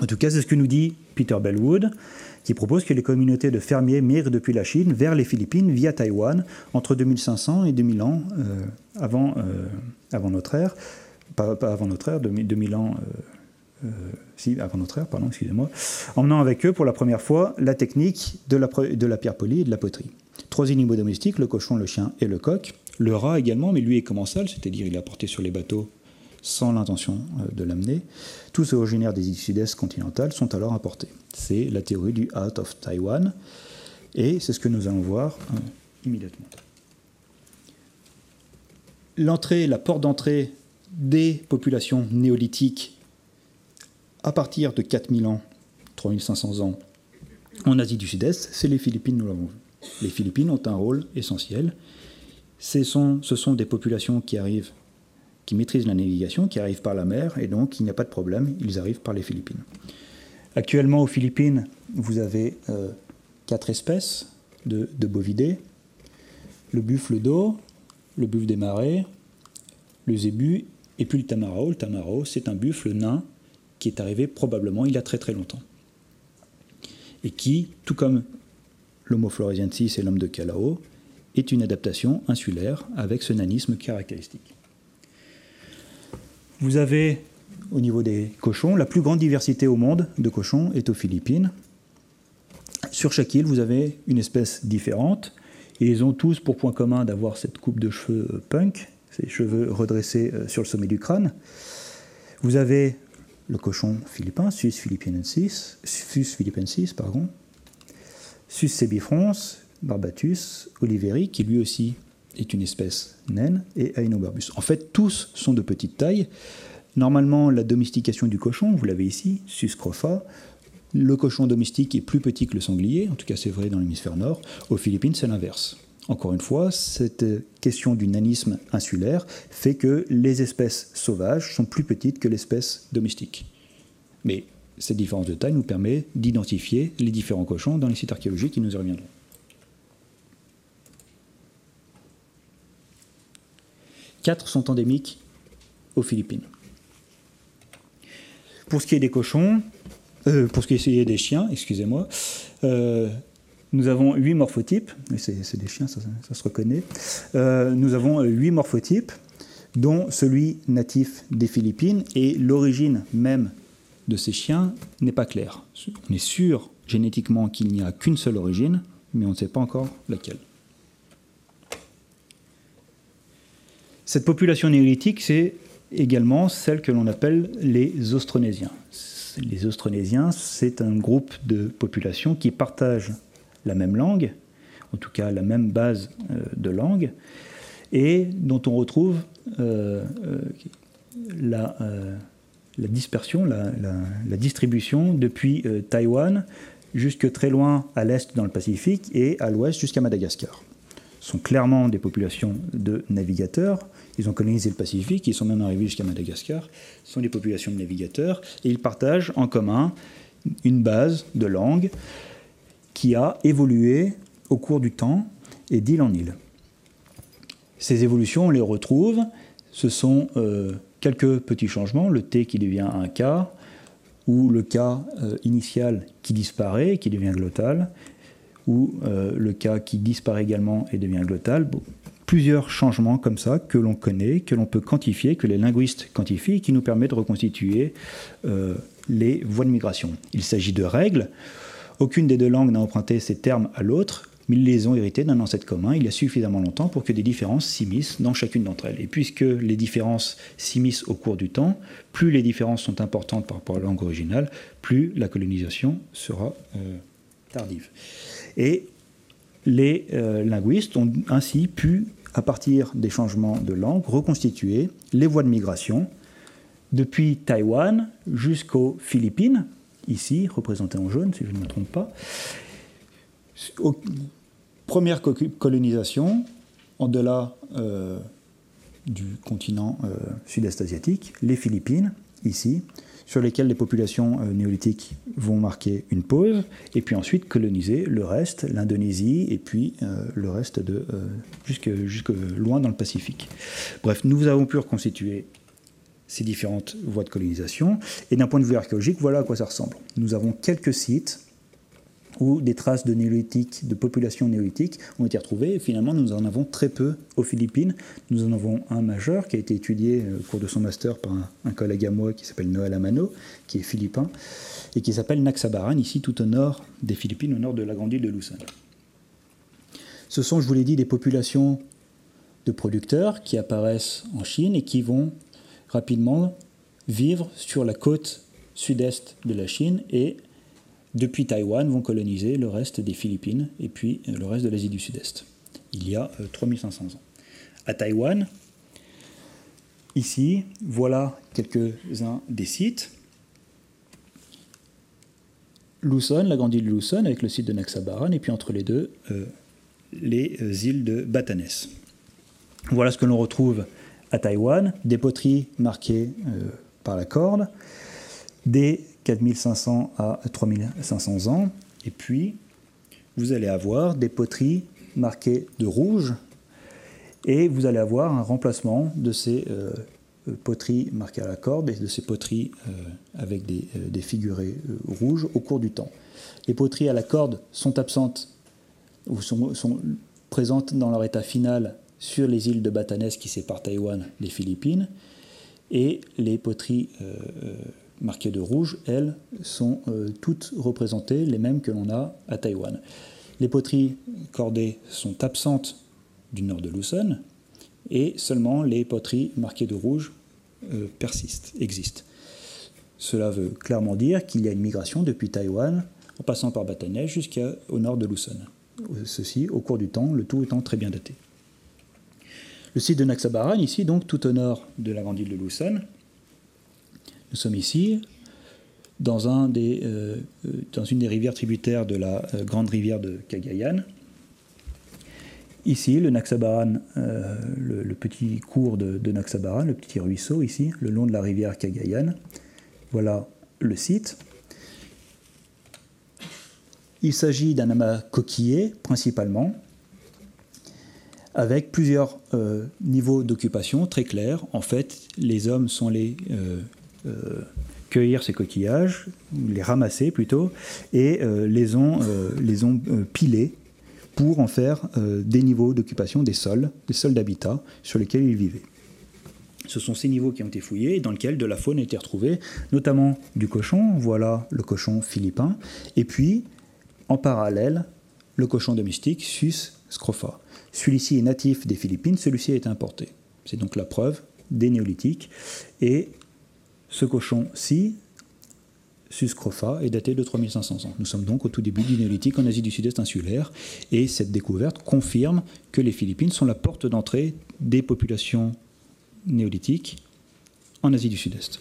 En tout cas, c'est ce que nous dit Peter Bellwood, qui propose que les communautés de fermiers migrent depuis la Chine vers les Philippines via Taïwan entre deux mille cinq cents et deux mille ans euh, avant, euh, avant notre ère, pas, pas avant notre ère, deux mille ans, euh, euh, si, avant notre ère, pardon, excusez-moi, emmenant avec eux pour la première fois la technique de la, de la pierre polie et de la poterie. Trois animaux domestiques, le cochon, le chien et le coq. Le rat également, mais lui est commensal, c'est-à-dire il l'a porté sur les bateaux sans l'intention de l'amener. Tous originaires des îles sud-est continentales sont alors importés. C'est la théorie du Out of Taiwan, et c'est ce que nous allons voir euh, immédiatement. L'entrée, la porte d'entrée des populations néolithiques à partir de quatre mille ans, trois mille cinq cents ans, en Asie du Sud-Est, c'est les Philippines, nous l'avons vu. Les Philippines ont un rôle essentiel. Ce sont, ce sont des populations qui arrivent, qui maîtrisent la navigation, qui arrivent par la mer, et donc il n'y a pas de problème, ils arrivent par les Philippines. Actuellement, aux Philippines, vous avez euh, quatre espèces de, de bovidés, le buffle d'eau, le buffle des marais, le zébu, et puis le tamarau. Le tamarau, c'est un buffle nain qui est arrivé probablement il y a très très longtemps, et qui, tout comme l'Homo floresiensis et l'homme de Callao, est une adaptation insulaire avec ce nanisme caractéristique. Vous avez, au niveau des cochons, la plus grande diversité au monde de cochons est aux Philippines. Sur chaque île, vous avez une espèce différente. Et ils ont tous pour point commun d'avoir cette coupe de cheveux punk, ces cheveux redressés sur le sommet du crâne. Vous avez le cochon philippin, Sus philippinensis, Sus philippensis, pardon, Sus sebifrons, Barbatus, Oliveri, qui lui aussi est une espèce naine, et Aenobarbus. En fait, tous sont de petite taille. Normalement, la domestication du cochon, vous l'avez ici, Sus crofa. Le cochon domestique est plus petit que le sanglier, en tout cas c'est vrai dans l'hémisphère nord. Aux Philippines, c'est l'inverse. Encore une fois, cette question du nanisme insulaire fait que les espèces sauvages sont plus petites que l'espèce domestique. Mais cette différence de taille nous permet d'identifier les différents cochons dans les sites archéologiques qui nous y reviendront. Quatre sont endémiques aux Philippines. Pour ce qui est des cochons, euh, pour ce qui est des chiens, excusez-moi, euh, nous avons huit morphotypes. C'est, c'est des chiens, ça, ça se reconnaît. Euh, nous avons huit morphotypes, dont celui natif des Philippines, et l'origine même de ces chiens n'est pas claire. On est sûr génétiquement qu'il n'y a qu'une seule origine, mais on ne sait pas encore laquelle. Cette population néolithique, c'est également celle que l'on appelle les Austronésiens. Les Austronésiens, c'est un groupe de populations qui partagent la même langue, en tout cas la même base de langue, et dont on retrouve euh, euh, la, euh, la dispersion, la, la, la distribution depuis euh, Taïwan jusque très loin à l'est dans le Pacifique et à l'ouest jusqu'à Madagascar. Sont clairement des populations de navigateurs. Ils ont colonisé le Pacifique, ils sont même arrivés jusqu'à Madagascar. Ce sont des populations de navigateurs et ils partagent en commun une base de langue qui a évolué au cours du temps et d'île en île. Ces évolutions, on les retrouve. Ce sont euh, quelques petits changements. Le T qui devient un K, ou le K euh, initial qui disparaît, qui devient glottal, ou euh, le K qui disparaît également et devient glottal. Bon. Plusieurs changements comme ça que l'on connaît, que l'on peut quantifier, que les linguistes quantifient, qui nous permettent de reconstituer euh, les voies de migration. Il s'agit de règles. Aucune des deux langues n'a emprunté ces termes à l'autre, mais ils les ont hérités d'un ancêtre commun il y a suffisamment longtemps pour que des différences s'immiscent dans chacune d'entre elles. Et puisque les différences s'immiscent au cours du temps, plus les différences sont importantes par rapport à la langue originale, plus la colonisation sera euh, tardive. Et les euh, linguistes ont ainsi pu, à partir des changements de langue, reconstituer les voies de migration depuis Taïwan jusqu'aux Philippines, ici, représentées en jaune, si je ne me trompe pas. Au, première co- colonisation, en-delà euh, du continent euh, sud-est asiatique, les Philippines, ici, sur lesquelles les populations euh, néolithiques vont marquer une pause, et puis ensuite coloniser le reste, l'Indonésie, et puis euh, le reste de euh, jusque, jusque loin dans le Pacifique. Bref, nous avons pu reconstituer ces différentes voies de colonisation, et d'un point de vue archéologique, voilà à quoi ça ressemble. Nous avons quelques sites où des traces de néolithiques, de populations néolithiques ont été retrouvées, et finalement nous en avons très peu aux Philippines. Nous en avons un majeur qui a été étudié au cours de son master par un, un collègue à moi qui s'appelle Noël Amano, qui est philippin, et qui s'appelle Nagsabaran, ici tout au nord des Philippines, au nord de la grande île de Luzon. Ce sont, je vous l'ai dit, des populations de producteurs qui apparaissent en Chine et qui vont rapidement vivre sur la côte sud-est de la Chine et depuis Taïwan, vont coloniser le reste des Philippines et puis le reste de l'Asie du Sud-Est, il y a trois mille cinq cents ans. À Taïwan, ici, voilà quelques-uns des sites. Luzon, la grande île de Luzon, avec le site de Nagsabaran, et puis entre les deux, euh, les îles de Batanes. Voilà ce que l'on retrouve à Taïwan, des poteries marquées euh, par la corde, des quatre mille cinq cents à trois mille cinq cents ans, et puis vous allez avoir des poteries marquées de rouge, et vous allez avoir un remplacement de ces euh, poteries marquées à la corde et de ces poteries euh, avec des, euh, des figurés euh, rouges au cours du temps. Les poteries à la corde sont absentes ou sont, sont présentes dans leur état final sur les îles de Batanes qui séparent Taïwan des Philippines, et les poteries euh, euh, marquées de rouge, elles sont euh, toutes représentées, les mêmes que l'on a à Taïwan. Les poteries cordées sont absentes du nord de Luzon, et seulement les poteries marquées de rouge euh, persistent, existent. Cela veut clairement dire qu'il y a une migration depuis Taïwan, en passant par Batanes, jusqu'au nord de Luzon. Ceci, au cours du temps, le tout étant très bien daté. Le site de Nagsabaran, ici, donc, tout au nord de la grande île de Luzon. Nous sommes ici, dans, un des, euh, dans une des rivières tributaires de la euh, grande rivière de Cagayan. Ici, le Nagsabaran, euh, le, le petit cours de, de Nagsabaran, le petit ruisseau ici, le long de la rivière Cagayan. Voilà le site. Il s'agit d'un amas coquillé, principalement, avec plusieurs euh, niveaux d'occupation très clairs. En fait, les hommes sont les... Euh, Euh, cueillir ces coquillages, les ramasser plutôt, et euh, les ont, euh, les ont euh, pilés pour en faire euh, des niveaux d'occupation des sols, des sols d'habitat sur lesquels ils vivaient. Ce sont ces niveaux qui ont été fouillés et dans lesquels de la faune a été retrouvée, notamment du cochon, voilà le cochon philippin, et puis en parallèle, le cochon domestique Sus scrofa. Celui-ci est natif des Philippines, celui-ci est importé. C'est donc la preuve des néolithiques, et ce cochon-ci, Sus scrofa, est daté de trois mille cinq cents ans. Nous sommes donc au tout début du néolithique en Asie du Sud-Est insulaire, et cette découverte confirme que les Philippines sont la porte d'entrée des populations néolithiques en Asie du Sud-Est.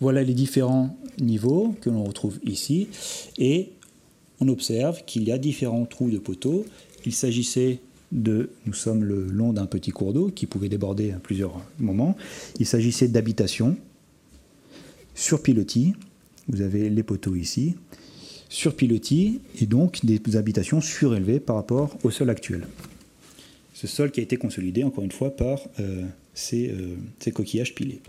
Voilà les différents niveaux que l'on retrouve ici, et on observe qu'il y a différents trous de poteaux. Il s'agissait de, nous sommes le long d'un petit cours d'eau qui pouvait déborder à plusieurs moments. Il s'agissait d'habitations sur pilotis. Vous avez les poteaux ici. Sur pilotis, et donc des habitations surélevées par rapport au sol actuel. ce sol qui a été consolidé, encore une fois, par euh, ces, euh, ces coquillages pilés.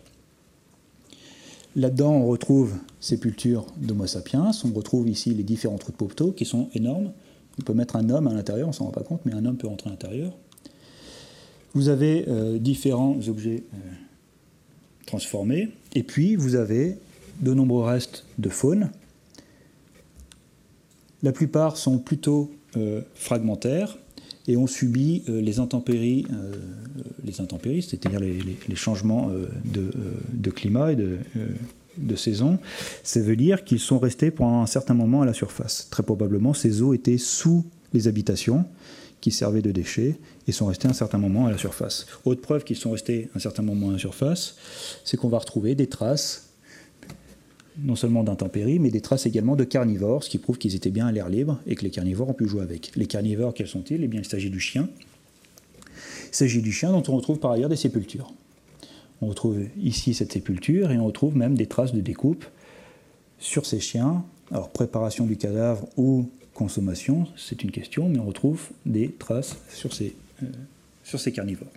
Là-dedans, on retrouve sépultures d'Homo sapiens. On retrouve ici les différents trous de Popto qui sont énormes. On peut mettre un homme à l'intérieur, on ne s'en rend pas compte, mais un homme peut rentrer à l'intérieur. Vous avez euh, différents objets euh, transformés. Et puis, vous avez de nombreux restes de faune. La plupart sont plutôt euh, fragmentaires et ont subi euh, les intempéries, euh, les intempéries, c'est-à-dire les, les, les changements euh, de, euh, de climat et de, euh, de saison. Ça veut dire qu'ils sont restés pendant un certain moment à la surface. Très probablement, ces eaux étaient sous les habitations qui servaient de déchets et sont restés un certain moment à la surface. Autre preuve qu'ils sont restés un certain moment à la surface, c'est qu'on va retrouver des traces non seulement d'intempéries, mais des traces également de carnivores, ce qui prouve qu'ils étaient bien à l'air libre et que les carnivores ont pu jouer avec. Les carnivores, quels sont-ils? Eh bien, il s'agit du chien. Il s'agit du chien dont on retrouve par ailleurs des sépultures. On retrouve ici cette sépulture et on retrouve même des traces de découpe sur ces chiens. Alors, préparation du cadavre ou consommation, c'est une question, mais on retrouve des traces sur ces, euh, sur ces carnivores.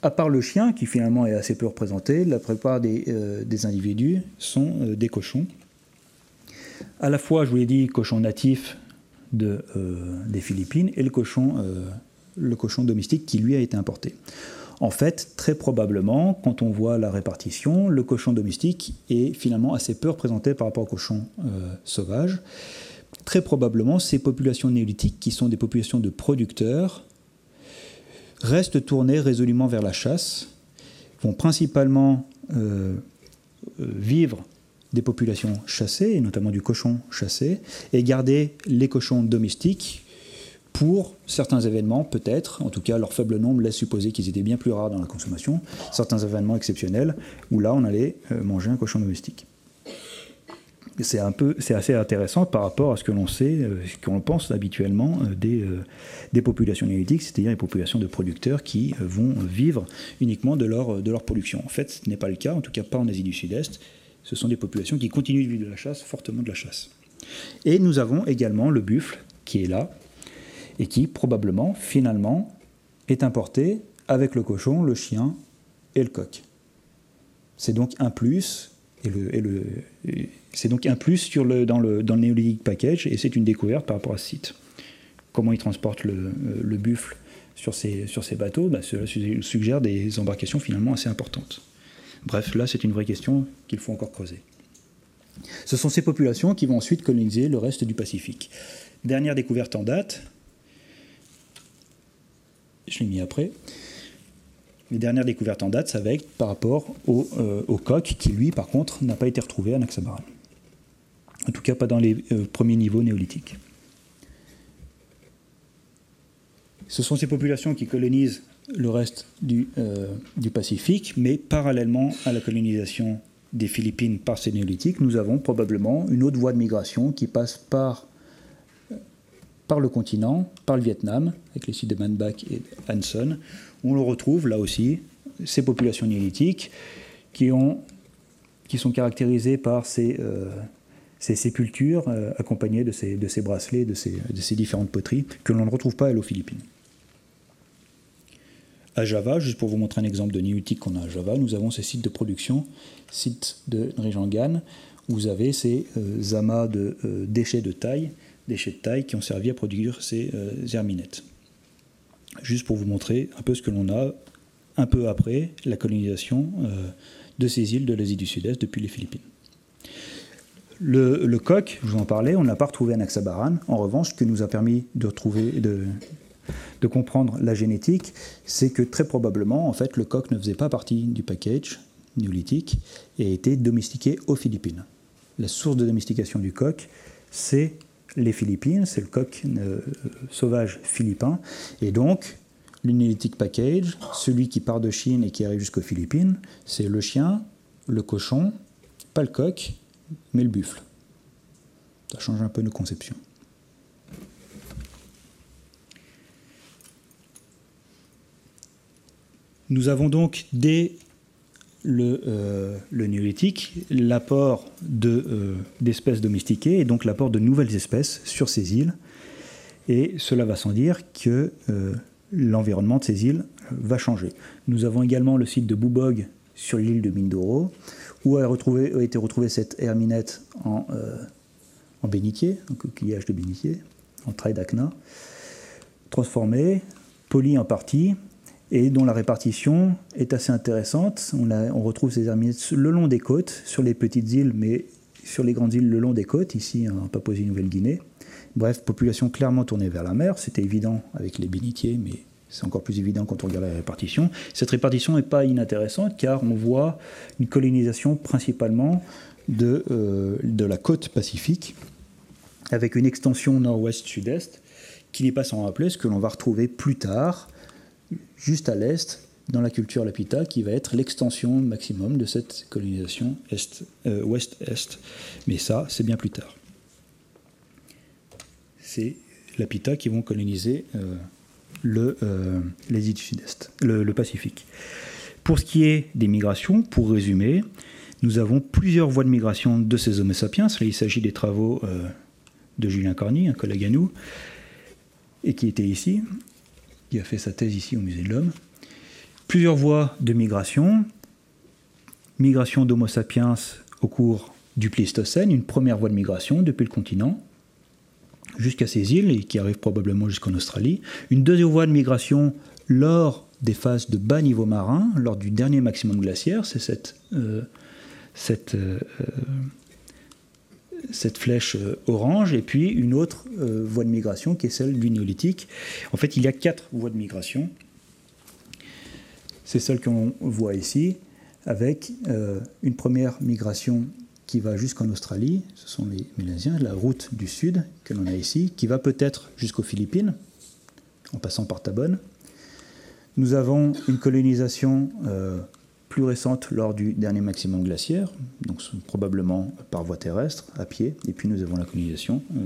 À part le chien, qui finalement est assez peu représenté, la plupart des, euh, des individus sont euh, des cochons. À la fois, je vous l'ai dit, cochon natif de, euh, des Philippines et le cochon, euh, le cochon domestique qui, lui, a été importé. En fait, très probablement, quand on voit la répartition, le cochon domestique est finalement assez peu représenté par rapport au cochon euh, sauvage. Très probablement, ces populations néolithiques, qui sont des populations de producteurs, restent tournés résolument vers la chasse, vont principalement euh, vivre des populations chassées, et notamment du cochon chassé, et garder les cochons domestiques pour certains événements, peut-être, en tout cas leur faible nombre laisse supposer qu'ils étaient bien plus rares dans la consommation, certains événements exceptionnels, où là on allait manger un cochon domestique. C'est, un peu, c'est assez intéressant par rapport à ce que l'on sait, ce qu'on pense habituellement des, des populations néolithiques, c'est-à-dire les populations de producteurs qui vont vivre uniquement de leur, de leur production. En fait, ce n'est pas le cas, en tout cas pas en Asie du Sud-Est. Ce sont des populations qui continuent de vivre de la chasse, fortement de la chasse. Et nous avons également le buffle qui est là et qui probablement, finalement, est importé avec le cochon, le chien et le coq. C'est donc un plus... Et le, et le, et c'est donc un plus sur le, dans, le, dans le néolithique package et c'est une découverte par rapport à ce site. Comment ils transportent le, le buffle sur ces, sur ces bateaux, bah, cela suggère des embarcations finalement assez importantes. Bref, là c'est une vraie question qu'il faut encore creuser. Ce sont ces populations qui vont ensuite coloniser le reste du Pacifique. Dernière découverte en date, je l'ai mis après. Les dernières découvertes en date, ça va être par rapport au, euh, au coq, qui lui, par contre, n'a pas été retrouvé à Nagsabaran. En tout cas, pas dans les euh, premiers niveaux néolithiques. Ce sont ces populations qui colonisent le reste du, euh, du Pacifique, mais parallèlement à la colonisation des Philippines par ces néolithiques, nous avons probablement une autre voie de migration qui passe par, par le continent, par le Vietnam, avec les sites de Man Bac et Hanson. On le retrouve, là aussi, ces populations néolithiques qui, ont, qui sont caractérisées par ces, euh, ces sépultures euh, accompagnées de ces, de ces bracelets, de ces, de ces différentes poteries, que l'on ne retrouve pas, elles, aux Philippines. À Java, juste pour vous montrer un exemple de néolithique qu'on a à Java, nous avons ces sites de production, sites de Nrijangan, où vous avez ces euh, amas de euh, déchets de taille, déchets de taille qui ont servi à produire ces euh, herminettes. Juste pour vous montrer un peu ce que l'on a un peu après la colonisation euh, de ces îles de l'Asie du Sud-Est depuis les Philippines. Le, le coq, je vous en parlais, on ne l'a pas retrouvé à Nagsabaran. En revanche, ce qui nous a permis de, retrouver, de, de comprendre la génétique, c'est que très probablement, en fait, le coq ne faisait pas partie du package néolithique et était domestiqué aux Philippines. La source de domestication du coq, c'est... les Philippines, c'est le coq euh, sauvage philippin, et donc le néolithique package, celui qui part de Chine et qui arrive jusqu'aux Philippines, c'est le chien, le cochon, pas le coq, mais le buffle. Ça change un peu nos conceptions. Nous avons donc des... Le, euh, le néolithique, l'apport de, euh, d'espèces domestiquées et donc l'apport de nouvelles espèces sur ces îles. Et cela va sans dire que euh, l'environnement de ces îles va changer. Nous avons également le site de Bubog sur l'île de Mindoro, où a, retrouvé, a été retrouvée cette herminette en, euh, en bénitier, en coquillage de bénitier, en treilles d'acna, transformée, polie en partie, et dont la répartition est assez intéressante. On, a, on retrouve ces herminettes le long des côtes, sur les petites îles, mais sur les grandes îles le long des côtes, ici en Papouasie-Nouvelle-Guinée. Bref, population clairement tournée vers la mer, c'était évident avec les bénitiers, mais c'est encore plus évident quand on regarde la répartition. Cette répartition n'est pas inintéressante, car on voit une colonisation principalement de, euh, de la côte pacifique, avec une extension nord-ouest-sud-est, qui n'est pas sans rappeler ce que l'on va retrouver plus tard, juste à l'est, dans la culture Lapita, qui va être l'extension maximum de cette colonisation est, euh, ouest-est. Mais ça, c'est bien plus tard. C'est Lapita qui vont coloniser euh, le, euh, les îles du Sud-Est, le, le Pacifique. Pour ce qui est des migrations, pour résumer, nous avons plusieurs voies de migration de ces Homo sapiens. Là, il s'agit des travaux euh, de Julien Corny, un collègue à nous, et qui était ici, qui a fait sa thèse ici au Musée de l'Homme. Plusieurs voies de migration. Migration d'Homo sapiens au cours du Pléistocène, une première voie de migration depuis le continent jusqu'à ces îles et qui arrive probablement jusqu'en Australie. Une deuxième voie de migration lors des phases de bas niveau marin, lors du dernier maximum glaciaire. C'est cette, euh, cette, euh, cette flèche orange. Et puis une autre euh, voie de migration qui est celle du néolithique. En fait, il y a quatre voies de migration. C'est celle qu'on voit ici, avec euh, une première migration qui va jusqu'en Australie, ce sont les Mélanésiens, la route du sud que l'on a ici, qui va peut-être jusqu'aux Philippines, en passant par Tabon. Nous avons une colonisation euh, plus récente lors du dernier maximum glaciaire, donc probablement par voie terrestre, à pied, et puis nous avons la colonisation, euh,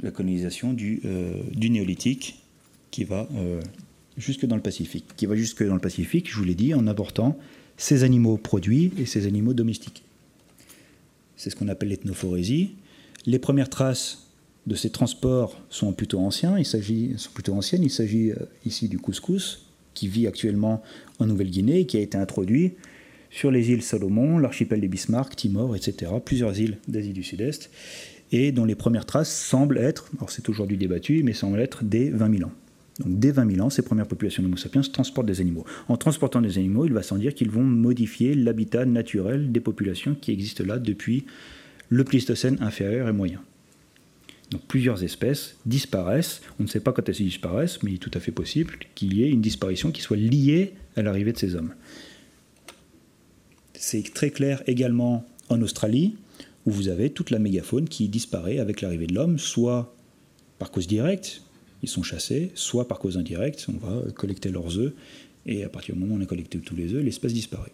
la colonisation du, euh, du néolithique qui va... Euh, jusque dans le Pacifique, qui va jusque dans le Pacifique, je vous l'ai dit, en apportant ces animaux produits et ces animaux domestiqués. C'est ce qu'on appelle l'ethnophorésie. Les premières traces de ces transports sont plutôt anciens. Il s'agit, sont plutôt anciennes. Il s'agit ici du couscous, qui vit actuellement en Nouvelle-Guinée et qui a été introduit sur les îles Salomon, l'archipel des Bismarck, Timor, et cetera, plusieurs îles d'Asie du Sud-Est, et dont les premières traces semblent être, alors c'est aujourd'hui débattu, mais semblent être des vingt mille ans. Donc dès vingt mille ans, ces premières populations d'Homo sapiens transportent des animaux. En transportant des animaux, il va sans dire qu'ils vont modifier l'habitat naturel des populations qui existent là depuis le Pléistocène inférieur et moyen. Donc plusieurs espèces disparaissent. On ne sait pas quand elles disparaissent, mais il est tout à fait possible qu'il y ait une disparition qui soit liée à l'arrivée de ces hommes. C'est très clair également en Australie, où vous avez toute la mégafaune qui disparaît avec l'arrivée de l'homme, soit par cause directe, ils sont chassés, soit par cause indirecte, on va collecter leurs œufs, et à partir du moment où on a collecté tous les œufs, l'espèce disparaît.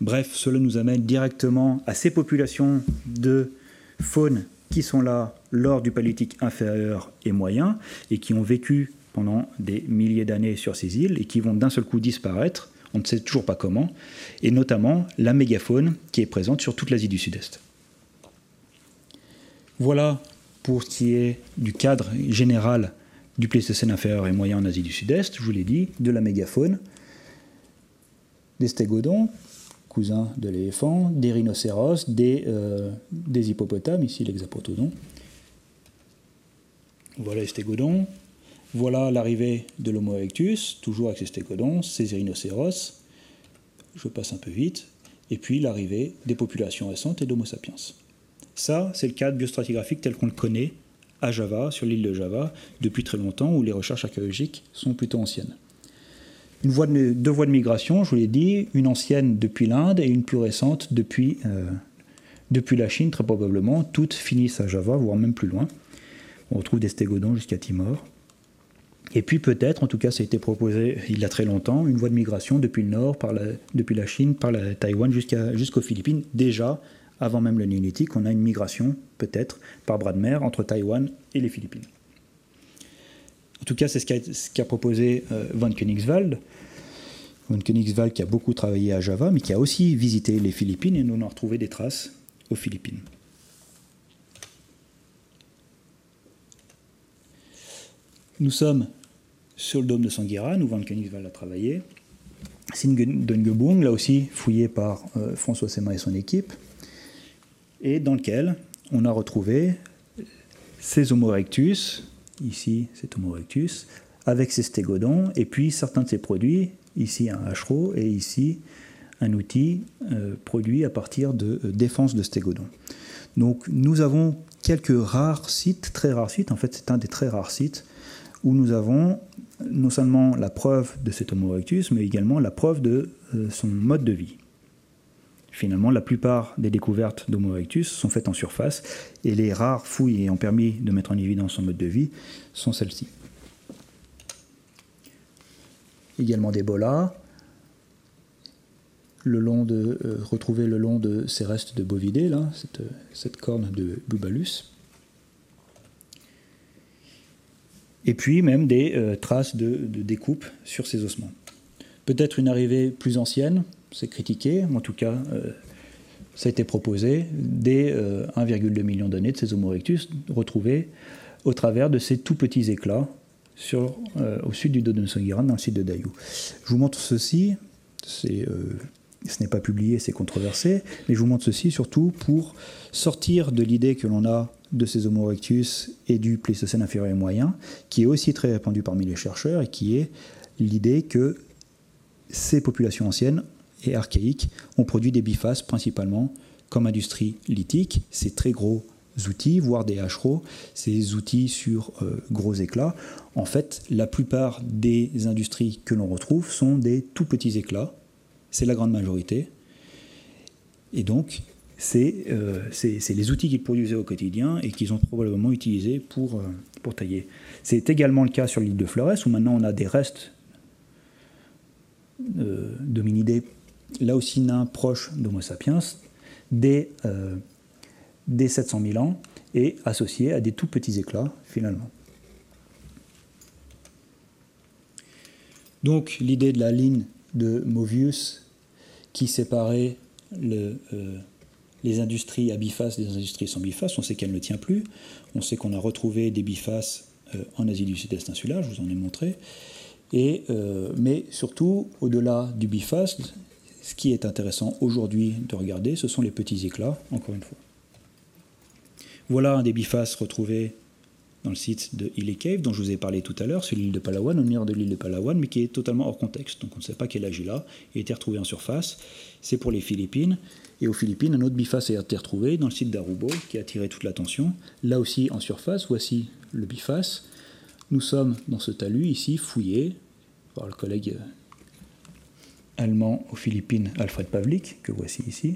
Bref, cela nous amène directement à ces populations de faune qui sont là lors du paléolithique inférieur et moyen, et qui ont vécu pendant des milliers d'années sur ces îles, et qui vont d'un seul coup disparaître, on ne sait toujours pas comment, et notamment la mégafaune qui est présente sur toute l'Asie du Sud-Est. Voilà pour ce qui est du cadre général du Pléistocène inférieur et moyen en Asie du Sud-Est, je vous l'ai dit, de la mégafaune, des stégodons, cousins de l'éléphant, des rhinocéros, des, euh, des hippopotames, ici l'hexapotodon. Voilà les stégodons, voilà l'arrivée de l'Homo erectus, toujours avec ses stégodons, ses rhinocéros, je passe un peu vite, et puis l'arrivée des populations récentes et d'Homo sapiens. Ça, c'est le cadre biostratigraphique tel qu'on le connaît à Java, sur l'île de Java, depuis très longtemps, où les recherches archéologiques sont plutôt anciennes. Une voie de, deux voies de migration, je vous l'ai dit, une ancienne depuis l'Inde et une plus récente depuis, euh, depuis la Chine, très probablement. Toutes finissent à Java, voire même plus loin. On retrouve des stégodons jusqu'à Timor. Et puis peut-être, en tout cas ça a été proposé il y a très longtemps, une voie de migration depuis le nord, par la, depuis la Chine, par la Taïwan jusqu'à, jusqu'aux Philippines, déjà avant même le néolithique, on a une migration, peut-être, par bras de mer entre Taïwan et les Philippines. En tout cas, c'est ce qu'a, ce qu'a proposé euh, von Koenigswald. Von Koenigswald qui a beaucoup travaillé à Java, mais qui a aussi visité les Philippines, et nous en retrouvons des traces aux Philippines. Nous sommes sur le dôme de Sangiran, où Van Koenigswald a travaillé. Singdungebung, là aussi fouillé par euh, François Seymour et son équipe, et dans lequel on a retrouvé ces Homo erectus, ici cet Homo erectus, avec ses stégodons, et puis certains de ses produits, ici un hachereau, et ici un outil euh, produit à partir de euh, défense de stégodons. Donc nous avons quelques rares sites, très rares sites, en fait c'est un des très rares sites, où nous avons non seulement la preuve de cet Homo erectus, mais également la preuve de euh, son mode de vie. Finalement, la plupart des découvertes d'Homo erectus sont faites en surface, et les rares fouilles ayant permis de mettre en évidence son mode de vie sont celles-ci. Également des bolas, le long de, euh, retrouvés le long de ces restes de bovidés, là, cette, cette corne de bubalus. Et puis même des euh, traces de, de découpe sur ces ossements. Peut-être une arrivée plus ancienne, c'est critiqué, en tout cas euh, ça a été proposé, des euh, un virgule deux million d'années de ces Homo erectus retrouvés au travers de ces tout petits éclats sur, euh, au sud du dôme de Sangiran, dans le site de Dayu. Je vous montre ceci, c'est, euh, ce n'est pas publié, c'est controversé, mais je vous montre ceci surtout pour sortir de l'idée que l'on a de ces Homo erectus et du Pléistocène inférieur et moyen, qui est aussi très répandu parmi les chercheurs et qui est l'idée que ces populations anciennes et archaïques ont produit des bifaces principalement comme industrie lithique, ces très gros outils, voire des hachereaux, ces outils sur euh, gros éclats. En fait, la plupart des industries que l'on retrouve sont des tout petits éclats, c'est la grande majorité, et donc C'est, euh, c'est, c'est les outils qu'ils produisaient au quotidien et qu'ils ont probablement utilisés pour, euh, pour tailler. C'est également le cas sur l'île de Flores, où maintenant on a des restes euh, d'hominidés, là aussi nains proches d'Homo sapiens, dès, euh, dès sept cent mille ans, et associés à des tout petits éclats, finalement. Donc l'idée de la ligne de Movius qui séparait le... Euh, les industries à bifaces, des industries sans bifaces, on sait qu'elle ne tient plus. On sait qu'on a retrouvé des bifaces euh, en Asie du Sud-Est insulaire, je vous en ai montré. Et, euh, mais surtout, au-delà du biface, ce qui est intéressant aujourd'hui de regarder, ce sont les petits éclats, encore une fois. Voilà un des bifaces retrouvés dans le site de Ilé Cave, dont je vous ai parlé tout à l'heure, sur l'île de Palawan, au nord de l'île de Palawan, mais qui est totalement hors contexte. Donc on ne sait pas quel âge il a. Il a été retrouvé en surface. C'est pour les Philippines. Et aux Philippines, un autre biface a été retrouvé dans le site d'Arubo, qui a attiré toute l'attention. Là aussi, en surface, voici le biface. Nous sommes dans ce talus, ici, fouillé par le collègue allemand aux Philippines, Alfred Pavlik, que voici ici.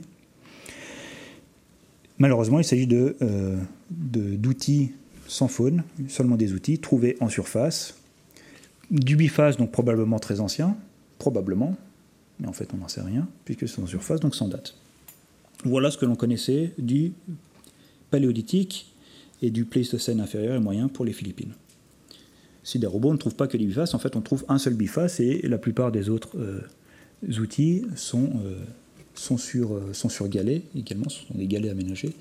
Malheureusement, il s'agit de, euh, de, d'outils sans faune, seulement des outils trouvés en surface. Du biface, donc probablement très ancien, probablement, mais en fait, on n'en sait rien, puisque c'est en surface, donc sans date. Voilà ce que l'on connaissait du paléolithique et du Pléistocène inférieur et moyen pour les Philippines. Si des robots, on ne trouve pas que des bifaces, en fait on trouve un seul biface et la plupart des autres euh, outils sont, euh, sont, sur, euh, sont sur galets, également, ce sont des galets aménagés,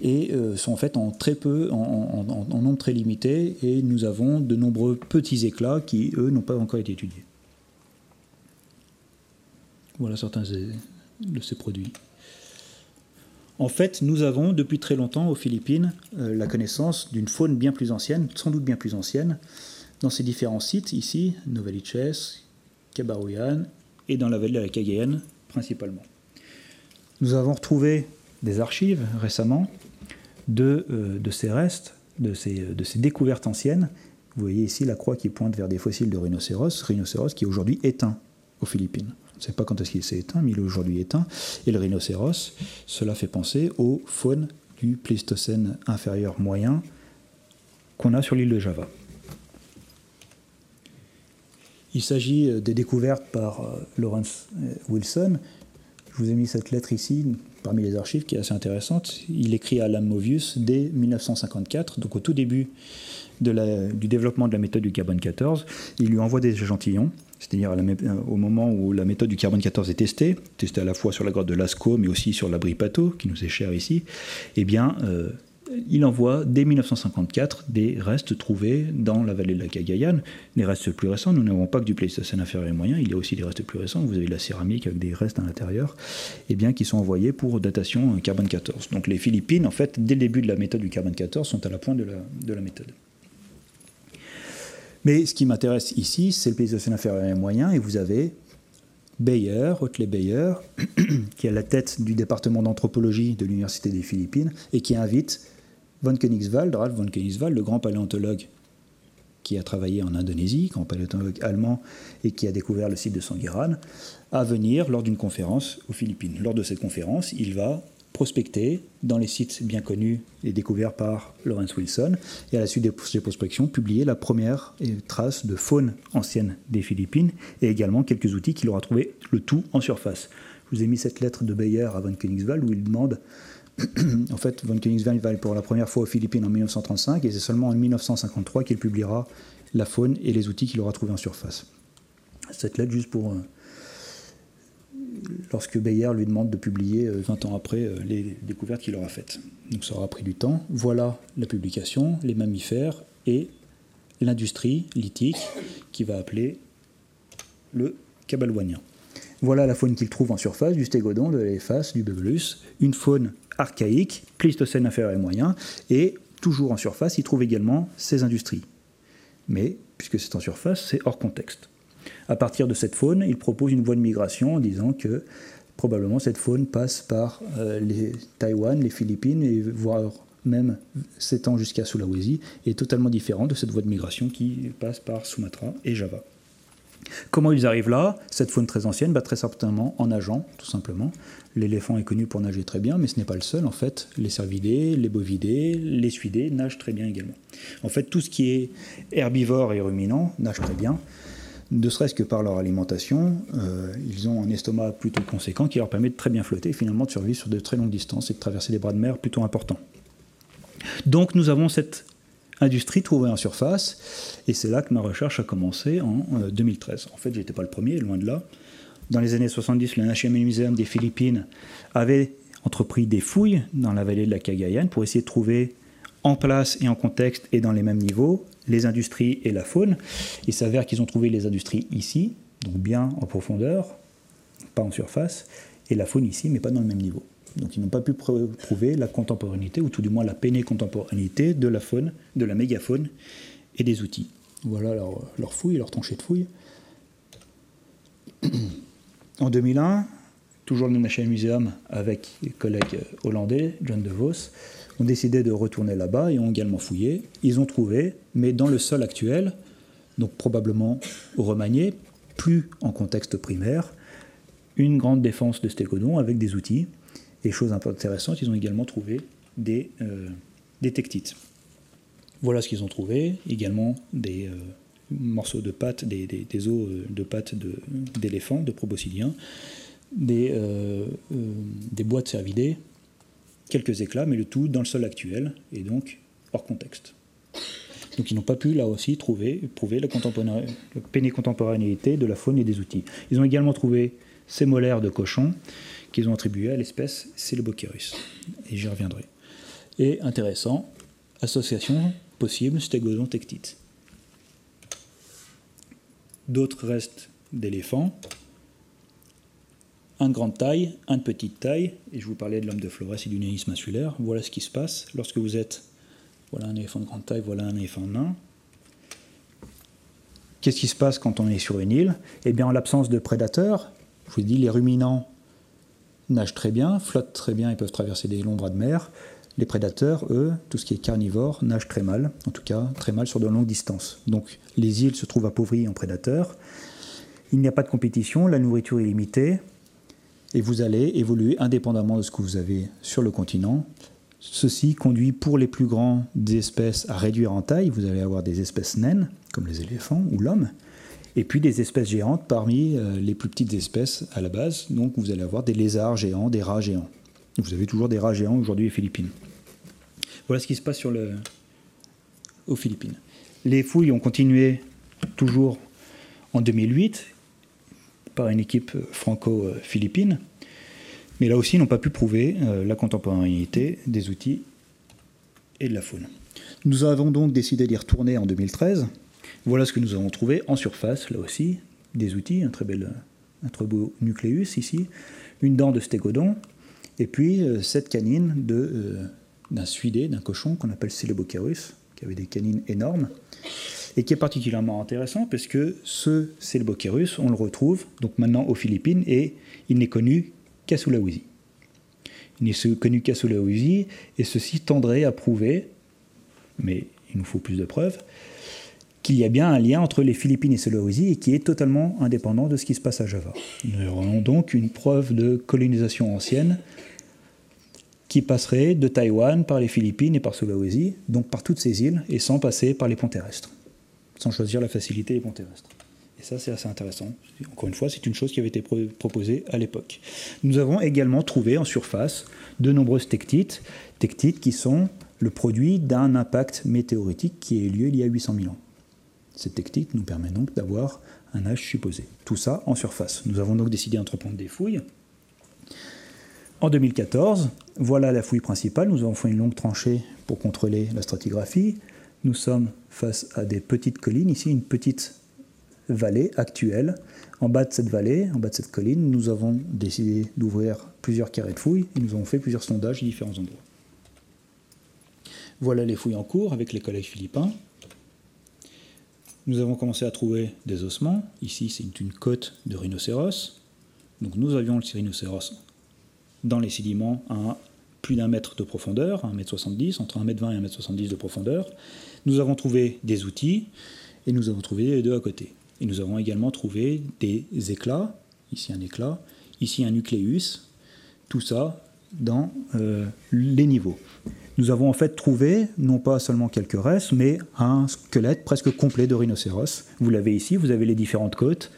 et euh, sont en fait en très peu, en, en, en, en nombre très limité, et nous avons de nombreux petits éclats qui, eux, n'ont pas encore été étudiés. Voilà certains de ces produits. En fait, nous avons depuis très longtemps aux Philippines euh, la connaissance d'une faune bien plus ancienne, sans doute bien plus ancienne, dans ces différents sites ici, Novaliches, Cabaruyan et dans la vallée de la Cagayan principalement. Nous avons retrouvé des archives récemment de, euh, de ces restes, de ces, de ces découvertes anciennes. Vous voyez ici la croix qui pointe vers des fossiles de rhinocéros, rhinocéros qui est aujourd'hui éteint aux Philippines. On ne sait pas quand est-ce qu'il s'est éteint, mais il est aujourd'hui éteint. Et le rhinocéros, cela fait penser aux faunes du Pléistocène inférieur moyen qu'on a sur l'île de Java. Il s'agit des découvertes par Lawrence Wilson. Je vous ai mis cette lettre ici, parmi les archives, qui est assez intéressante. Il écrit à Alan Movius dès dix-neuf cent cinquante-quatre, donc au tout début de la, du développement de la méthode du carbone quatorze. Il lui envoie des échantillons. C'est-à-dire au moment où la méthode du carbone quatorze est testée, testée à la fois sur la grotte de Lascaux, mais aussi sur l'Abripato, qui nous est cher ici, eh bien, euh, il envoie dès mille neuf cent cinquante-quatre des restes trouvés dans la vallée de la Cagayan, des restes plus récents. Nous n'avons pas que du Pléistocène inférieur et moyen, il y a aussi des restes plus récents. Vous avez de la céramique avec des restes à l'intérieur, eh bien, qui sont envoyés pour datation carbone quatorze. Donc les Philippines, en fait, dès le début de la méthode du carbone quatorze, sont à la pointe de la, de la méthode. Mais ce qui m'intéresse ici, c'est le Pléistocène inférieur et moyen, et vous avez Bayer, Otley Bayer, qui est à la tête du département d'anthropologie de l'Université des Philippines, et qui invite von Koenigswald, Ralph von Koenigswald, le grand paléontologue qui a travaillé en Indonésie, grand paléontologue allemand, et qui a découvert le site de Sangiran, à venir lors d'une conférence aux Philippines. Lors de cette conférence, il va prospecter dans les sites bien connus et découverts par Lawrence Wilson, et à la suite de ces prospections, publier la première trace de faune ancienne des Philippines, et également quelques outils qu'il aura trouvé le tout en surface. Je vous ai mis cette lettre de Bayer à von Koenigswald où il demande... en fait, von Koenigswald va pour la première fois aux Philippines en mille neuf cent trente-cinq, et c'est seulement en mille neuf cent cinquante-trois qu'il publiera la faune et les outils qu'il aura trouvés en surface. Cette lettre juste pour... lorsque Bayer lui demande de publier vingt ans après les découvertes qu'il aura faites. Donc ça aura pris du temps. Voilà la publication, les mammifères et l'industrie lithique qui va appeler le cabalwanien. Voilà la faune qu'il trouve en surface, du stégodon, de l'éléphas, du bébelus, une faune archaïque, Pléistocène inférieur et moyen, et toujours en surface, il trouve également ces industries. Mais puisque c'est en surface, c'est hors contexte. À partir de cette faune, il propose une voie de migration en disant que probablement cette faune passe par euh, les Taïwan, les Philippines, et voire même s'étend jusqu'à Sulawesi, est totalement différente de cette voie de migration qui passe par Sumatra et Java. Comment ils arrivent là? Cette faune très ancienne, bah, très certainement en nageant, tout simplement. L'éléphant est connu pour nager très bien, mais ce n'est pas le seul. En fait, les cervidés, les bovidés, les suidés nagent très bien également. En fait, tout ce qui est herbivore et ruminant nage très bien. Ne serait-ce que par leur alimentation, euh, ils ont un estomac plutôt conséquent qui leur permet de très bien flotter et finalement de survivre sur de très longues distances et de traverser des bras de mer plutôt importants. Donc nous avons cette industrie trouvée en surface, et c'est là que ma recherche a commencé en euh, deux mille treize. En fait, je n'étais pas le premier, loin de là. Dans les années soixante-dix, le National Museum des Philippines avait entrepris des fouilles dans la vallée de la Cagayan pour essayer de trouver en place et en contexte et dans les mêmes niveaux les industries et la faune. Il s'avère qu'ils ont trouvé les industries ici, donc bien en profondeur, pas en surface, et la faune ici, mais pas dans le même niveau. Donc ils n'ont pas pu prouver la contemporanéité, ou tout du moins la pénécontemporanéité de la faune, de la mégafaune et des outils. Voilà leur, leur fouille, leur tranchée de fouille. En deux mille un, toujours le National Museum avec les collègues hollandais, John de Vos, ont décidé de retourner là-bas et ont également fouillé. Ils ont trouvé, mais dans le sol actuel, donc probablement remanié, plus en contexte primaire, une grande défense de stégodon avec des outils. Et chose un peu intéressante, ils ont également trouvé des, euh, des tectites. Voilà ce qu'ils ont trouvé, également des euh, morceaux de pattes, des, des, des os de pattes de, d'éléphants, de proboscidiens, des, euh, euh, des boîtes cervidées, quelques éclats, mais le tout dans le sol actuel, et donc hors contexte. Donc ils n'ont pas pu, là aussi, trouver, prouver la, contemporané, la pénécontemporanéité de la faune et des outils. Ils ont également trouvé ces molaires de cochon qu'ils ont attribués à l'espèce Célébocerus. Et j'y reviendrai. Et intéressant, association possible, stégodon tectite. D'autres restes d'éléphants, un de grande taille, un de petite taille, et je vous parlais de l'homme de Flores et du nanisme insulaire. Voilà ce qui se passe lorsque vous êtes... Voilà un éléphant de grande taille, voilà un éléphant nain. Qu'est-ce qui se passe quand on est sur une île? Eh bien, en l'absence de prédateurs, je vous dis, les ruminants nagent très bien, flottent très bien et peuvent traverser des longs bras de mer. Les prédateurs, eux, tout ce qui est carnivore, nagent très mal, en tout cas très mal sur de longues distances. Donc, les îles se trouvent appauvries en prédateurs. Il n'y a pas de compétition, la nourriture est limitée. Et vous allez évoluer indépendamment de ce que vous avez sur le continent. Ceci conduit pour les plus grandes espèces à réduire en taille. Vous allez avoir des espèces naines, comme les éléphants ou l'homme, et puis des espèces géantes parmi les plus petites espèces à la base. Donc vous allez avoir des lézards géants, des rats géants. Vous avez toujours des rats géants aujourd'hui aux Philippines. Voilà ce qui se passe sur le... aux Philippines. Les fouilles ont continué toujours en deux mille huit, par une équipe franco-philippine, mais là aussi ils n'ont pas pu prouver euh, la contemporanéité des outils et de la faune. Nous avons donc décidé d'y retourner en deux mille treize. Voilà ce que nous avons trouvé en surface, là aussi, des outils, un très, bel, un très beau nucléus ici, une dent de stégodon, et puis euh, cette canine de, euh, d'un suidé, d'un cochon qu'on appelle Célébocarus, qui avait des canines énormes, et qui est particulièrement intéressant parce que ce Célébocarus, on le retrouve donc maintenant aux Philippines, et il n'est connu qu'à Sulawesi. Il n'est connu qu'à Sulawesi, et ceci tendrait à prouver, mais il nous faut plus de preuves, qu'il y a bien un lien entre les Philippines et Sulawesi et qui est totalement indépendant de ce qui se passe à Java. Nous aurons donc une preuve de colonisation ancienne qui passerait de Taïwan par les Philippines et par Sulawesi, donc par toutes ces îles, et sans passer par les ponts terrestres, sans choisir la facilité des ponts terrestres. Et ça, c'est assez intéressant. Encore une fois, c'est une chose qui avait été pro- proposée à l'époque. Nous avons également trouvé en surface de nombreuses tectites, tectites qui sont le produit d'un impact météoritique qui a eu lieu il y a huit cent mille ans. Cette tectite nous permet donc d'avoir un âge supposé. Tout ça en surface. Nous avons donc décidé d'entreprendre des fouilles. En deux mille quatorze, voilà la fouille principale. Nous avons fait une longue tranchée pour contrôler la stratigraphie. Nous sommes face à des petites collines. Ici, une petite vallée actuelle. En bas de cette vallée, en bas de cette colline, nous avons décidé d'ouvrir plusieurs carrés de fouilles et nous avons fait plusieurs sondages à différents endroits. Voilà les fouilles en cours avec les collègues philippins. Nous avons commencé à trouver des ossements. Ici, c'est une côte de rhinocéros. Donc, nous avions le rhinocéros dans les sédiments à plus d'un mètre de profondeur, un mètre soixante-dix, entre un mètre vingt et un mètre soixante-dix de profondeur. Nous avons trouvé des outils et nous avons trouvé les deux à côté. Et nous avons également trouvé des éclats. Ici, un éclat. Ici, un nucléus. Tout ça dans euh, les niveaux. Nous avons en fait trouvé, non pas seulement quelques restes, mais un squelette presque complet de rhinocéros. Vous l'avez ici, vous avez les différentes côtes.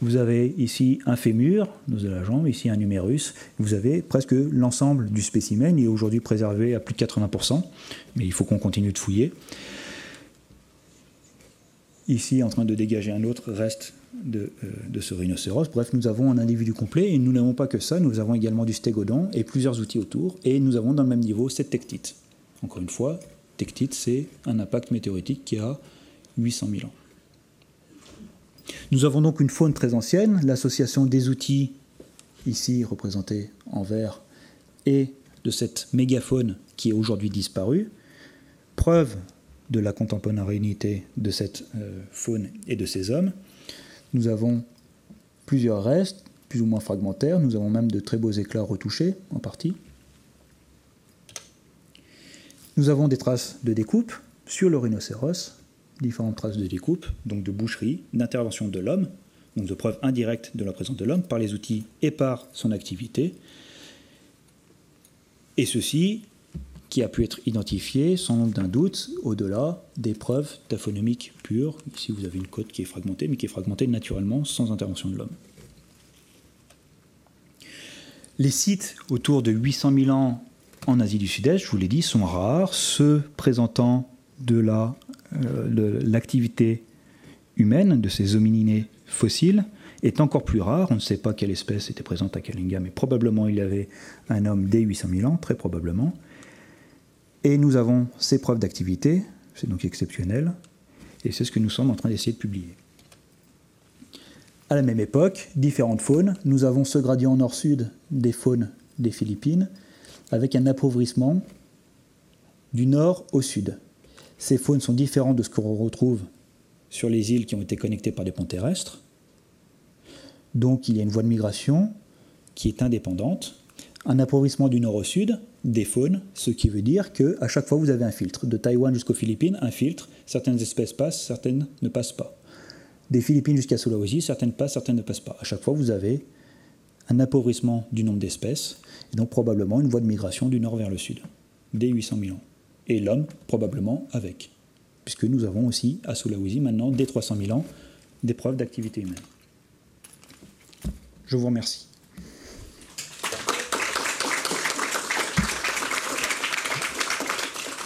Vous avez ici un fémur, nous avons la jambe, ici un humérus. Vous avez presque l'ensemble du spécimen. Il est aujourd'hui préservé à plus de quatre-vingts pour cent, mais il faut qu'on continue de fouiller. Ici, en train de dégager un autre reste de, euh, de ce rhinocéros. Bref, nous avons un individu complet et nous n'avons pas que ça. Nous avons également du stégodon et plusieurs outils autour. Et nous avons dans le même niveau cette tectite. Encore une fois, tectite, c'est un impact météoritique qui a huit cent mille ans. Nous avons donc une faune très ancienne. L'association des outils, ici représentée en vert, et de cette mégafaune qui est aujourd'hui disparue. Preuve de la contemporanéité de cette euh, faune et de ces hommes. Nous avons plusieurs restes, plus ou moins fragmentaires. Nous avons même de très beaux éclats retouchés, en partie. Nous avons des traces de découpe sur le rhinocéros, différentes traces de découpe, donc de boucherie, d'intervention de l'homme, donc de preuves indirectes de la présence de l'homme par les outils et par son activité. Et ceci qui a pu être identifié sans l'ombre d'un doute au-delà des preuves taphonomiques pures. Ici, vous avez une côte qui est fragmentée, mais qui est fragmentée naturellement sans intervention de l'homme. Les sites autour de huit cent mille ans en Asie du Sud-Est, je vous l'ai dit, sont rares, ceux présentant de, la, euh, de l'activité humaine, de ces homininés fossiles, est encore plus rare. On ne sait pas quelle espèce était présente à Kalinga, mais probablement il y avait un homme dès huit cent mille ans, très probablement. Et nous avons ces preuves d'activité, c'est donc exceptionnel, et c'est ce que nous sommes en train d'essayer de publier. À la même époque, différentes faunes. Nous avons ce gradient nord-sud des faunes des Philippines, avec un appauvrissement du nord au sud. Ces faunes sont différentes de ce qu'on retrouve sur les îles qui ont été connectées par des ponts terrestres. Donc il y a une voie de migration qui est indépendante. Un appauvrissement du nord au sud des faunes, ce qui veut dire qu'à chaque fois vous avez un filtre. De Taïwan jusqu'aux Philippines, un filtre, certaines espèces passent, certaines ne passent pas. Des Philippines jusqu'à Sulawesi, certaines passent, certaines ne passent pas. À chaque fois vous avez un appauvrissement du nombre d'espèces, et donc probablement une voie de migration du nord vers le sud, dès huit cent mille ans. Et l'homme probablement avec, puisque nous avons aussi à Sulawesi maintenant, dès trois cent mille ans, des preuves d'activité humaine. Je vous remercie.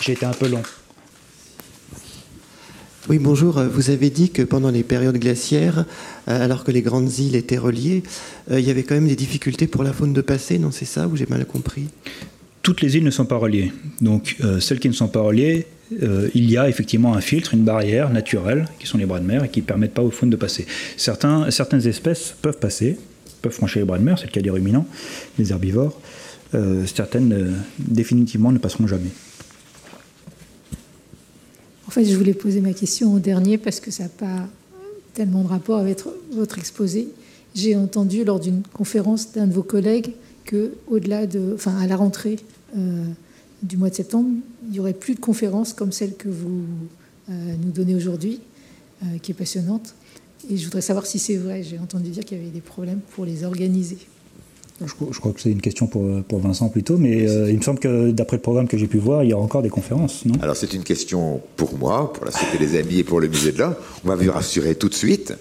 J'ai été un peu long. Oui, bonjour. Vous avez dit que pendant les périodes glaciaires, alors que les grandes îles étaient reliées, il y avait quand même des difficultés pour la faune de passer, non, c'est ça, ou j'ai mal compris ? toutes les îles ne sont pas reliées. Donc, euh, celles qui ne sont pas reliées, euh, il y a effectivement un filtre, une barrière naturelle, qui sont les bras de mer, et qui ne permettent pas aux faunes de passer. Certains, certaines espèces peuvent passer, peuvent franchir les bras de mer, c'est le cas des ruminants, des herbivores. Euh, certaines, euh, définitivement, ne passeront jamais. En fait, je voulais poser ma question au dernier, parce que ça n'a pas tellement de rapport avec votre exposé. J'ai entendu lors d'une conférence d'un de vos collègues que, au-delà de, enfin, à la rentrée euh, du mois de septembre, il n'y aurait plus de conférences comme celle que vous euh, nous donnez aujourd'hui, euh, qui est passionnante. Et je voudrais savoir si c'est vrai. J'ai entendu dire qu'il y avait des problèmes pour les organiser. Je, je crois que c'est une question pour, pour Vincent plutôt, mais euh, il me semble que d'après le programme que j'ai pu voir, il y a encore des conférences, non ? Alors c'est une question pour moi, pour la Société des Amis et pour le Musée de l'Homme. On va vous rassurer tout de suite.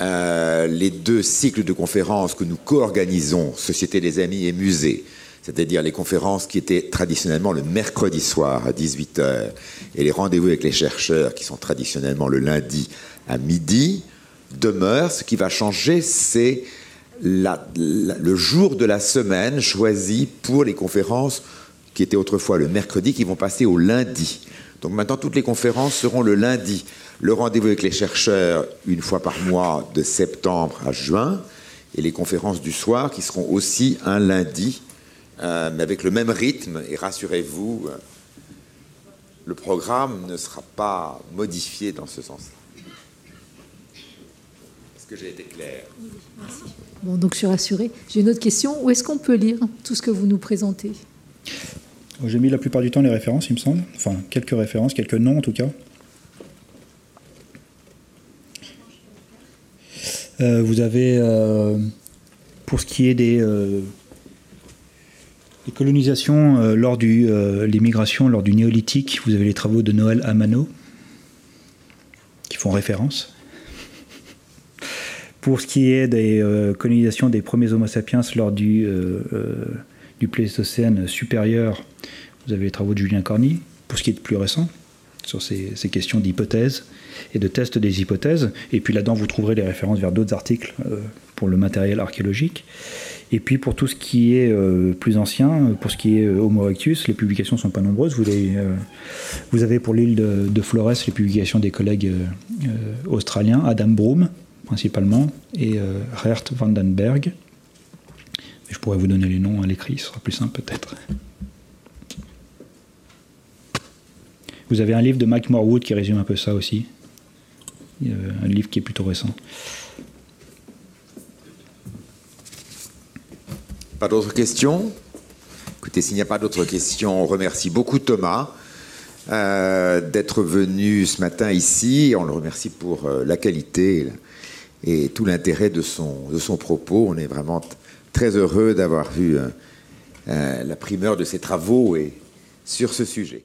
Euh, les deux cycles de conférences que nous co-organisons, Société des Amis et Musée, c'est-à-dire les conférences qui étaient traditionnellement le mercredi soir à dix-huit heures et les rendez-vous avec les chercheurs qui sont traditionnellement le lundi à midi, demeurent. Ce qui va changer, c'est la, la, le jour de la semaine choisi pour les conférences qui étaient autrefois le mercredi, qui vont passer au lundi. Donc maintenant, toutes les conférences seront le lundi. Le rendez-vous avec les chercheurs, une fois par mois, de septembre à juin, et les conférences du soir, qui seront aussi un lundi, euh, mais avec le même rythme. Et rassurez-vous, le programme ne sera pas modifié dans ce sens-là. Est-ce que j'ai été clair ? Oui, merci. Bon, donc je suis rassurée. J'ai une autre question. Où est-ce qu'on peut lire tout ce que vous nous présentez ? J'ai mis la plupart du temps les références, il me semble. Enfin, quelques références, quelques noms en tout cas. Euh, vous avez, euh, pour ce qui est des, euh, des colonisations, euh, lors de euh, l'immigration, lors du néolithique, vous avez les travaux de Noël Amano, qui font référence. Pour ce qui est des euh, colonisations des premiers Homo sapiens lors du, euh, euh, du Pléistocène supérieur, vous avez les travaux de Julien Corny. Pour ce qui est de plus récent, sur ces, ces questions d'hypothèses et de tests des hypothèses. Et puis là-dedans, vous trouverez les références vers d'autres articles euh, pour le matériel archéologique. Et puis pour tout ce qui est euh, plus ancien, pour ce qui est euh, Homo erectus, les publications ne sont pas nombreuses. Vous avez, euh, vous avez pour l'île de, de Flores les publications des collègues euh, euh, australiens, Adam Broom principalement, et euh, Geert Vandenberg. Mais je pourrais vous donner les noms à l'écrit, ce sera plus simple peut-être. Vous avez un livre de Mike Morwood qui résume un peu ça aussi. Euh, un livre qui est plutôt récent. Pas d'autres questions ? Écoutez, s'il n'y a pas d'autres questions, on remercie beaucoup Thomas euh, d'être venu ce matin ici. On le remercie pour euh, la qualité et tout l'intérêt de son, de son propos. On est vraiment t- très heureux d'avoir vu euh, euh, la primeur de ses travaux et sur ce sujet.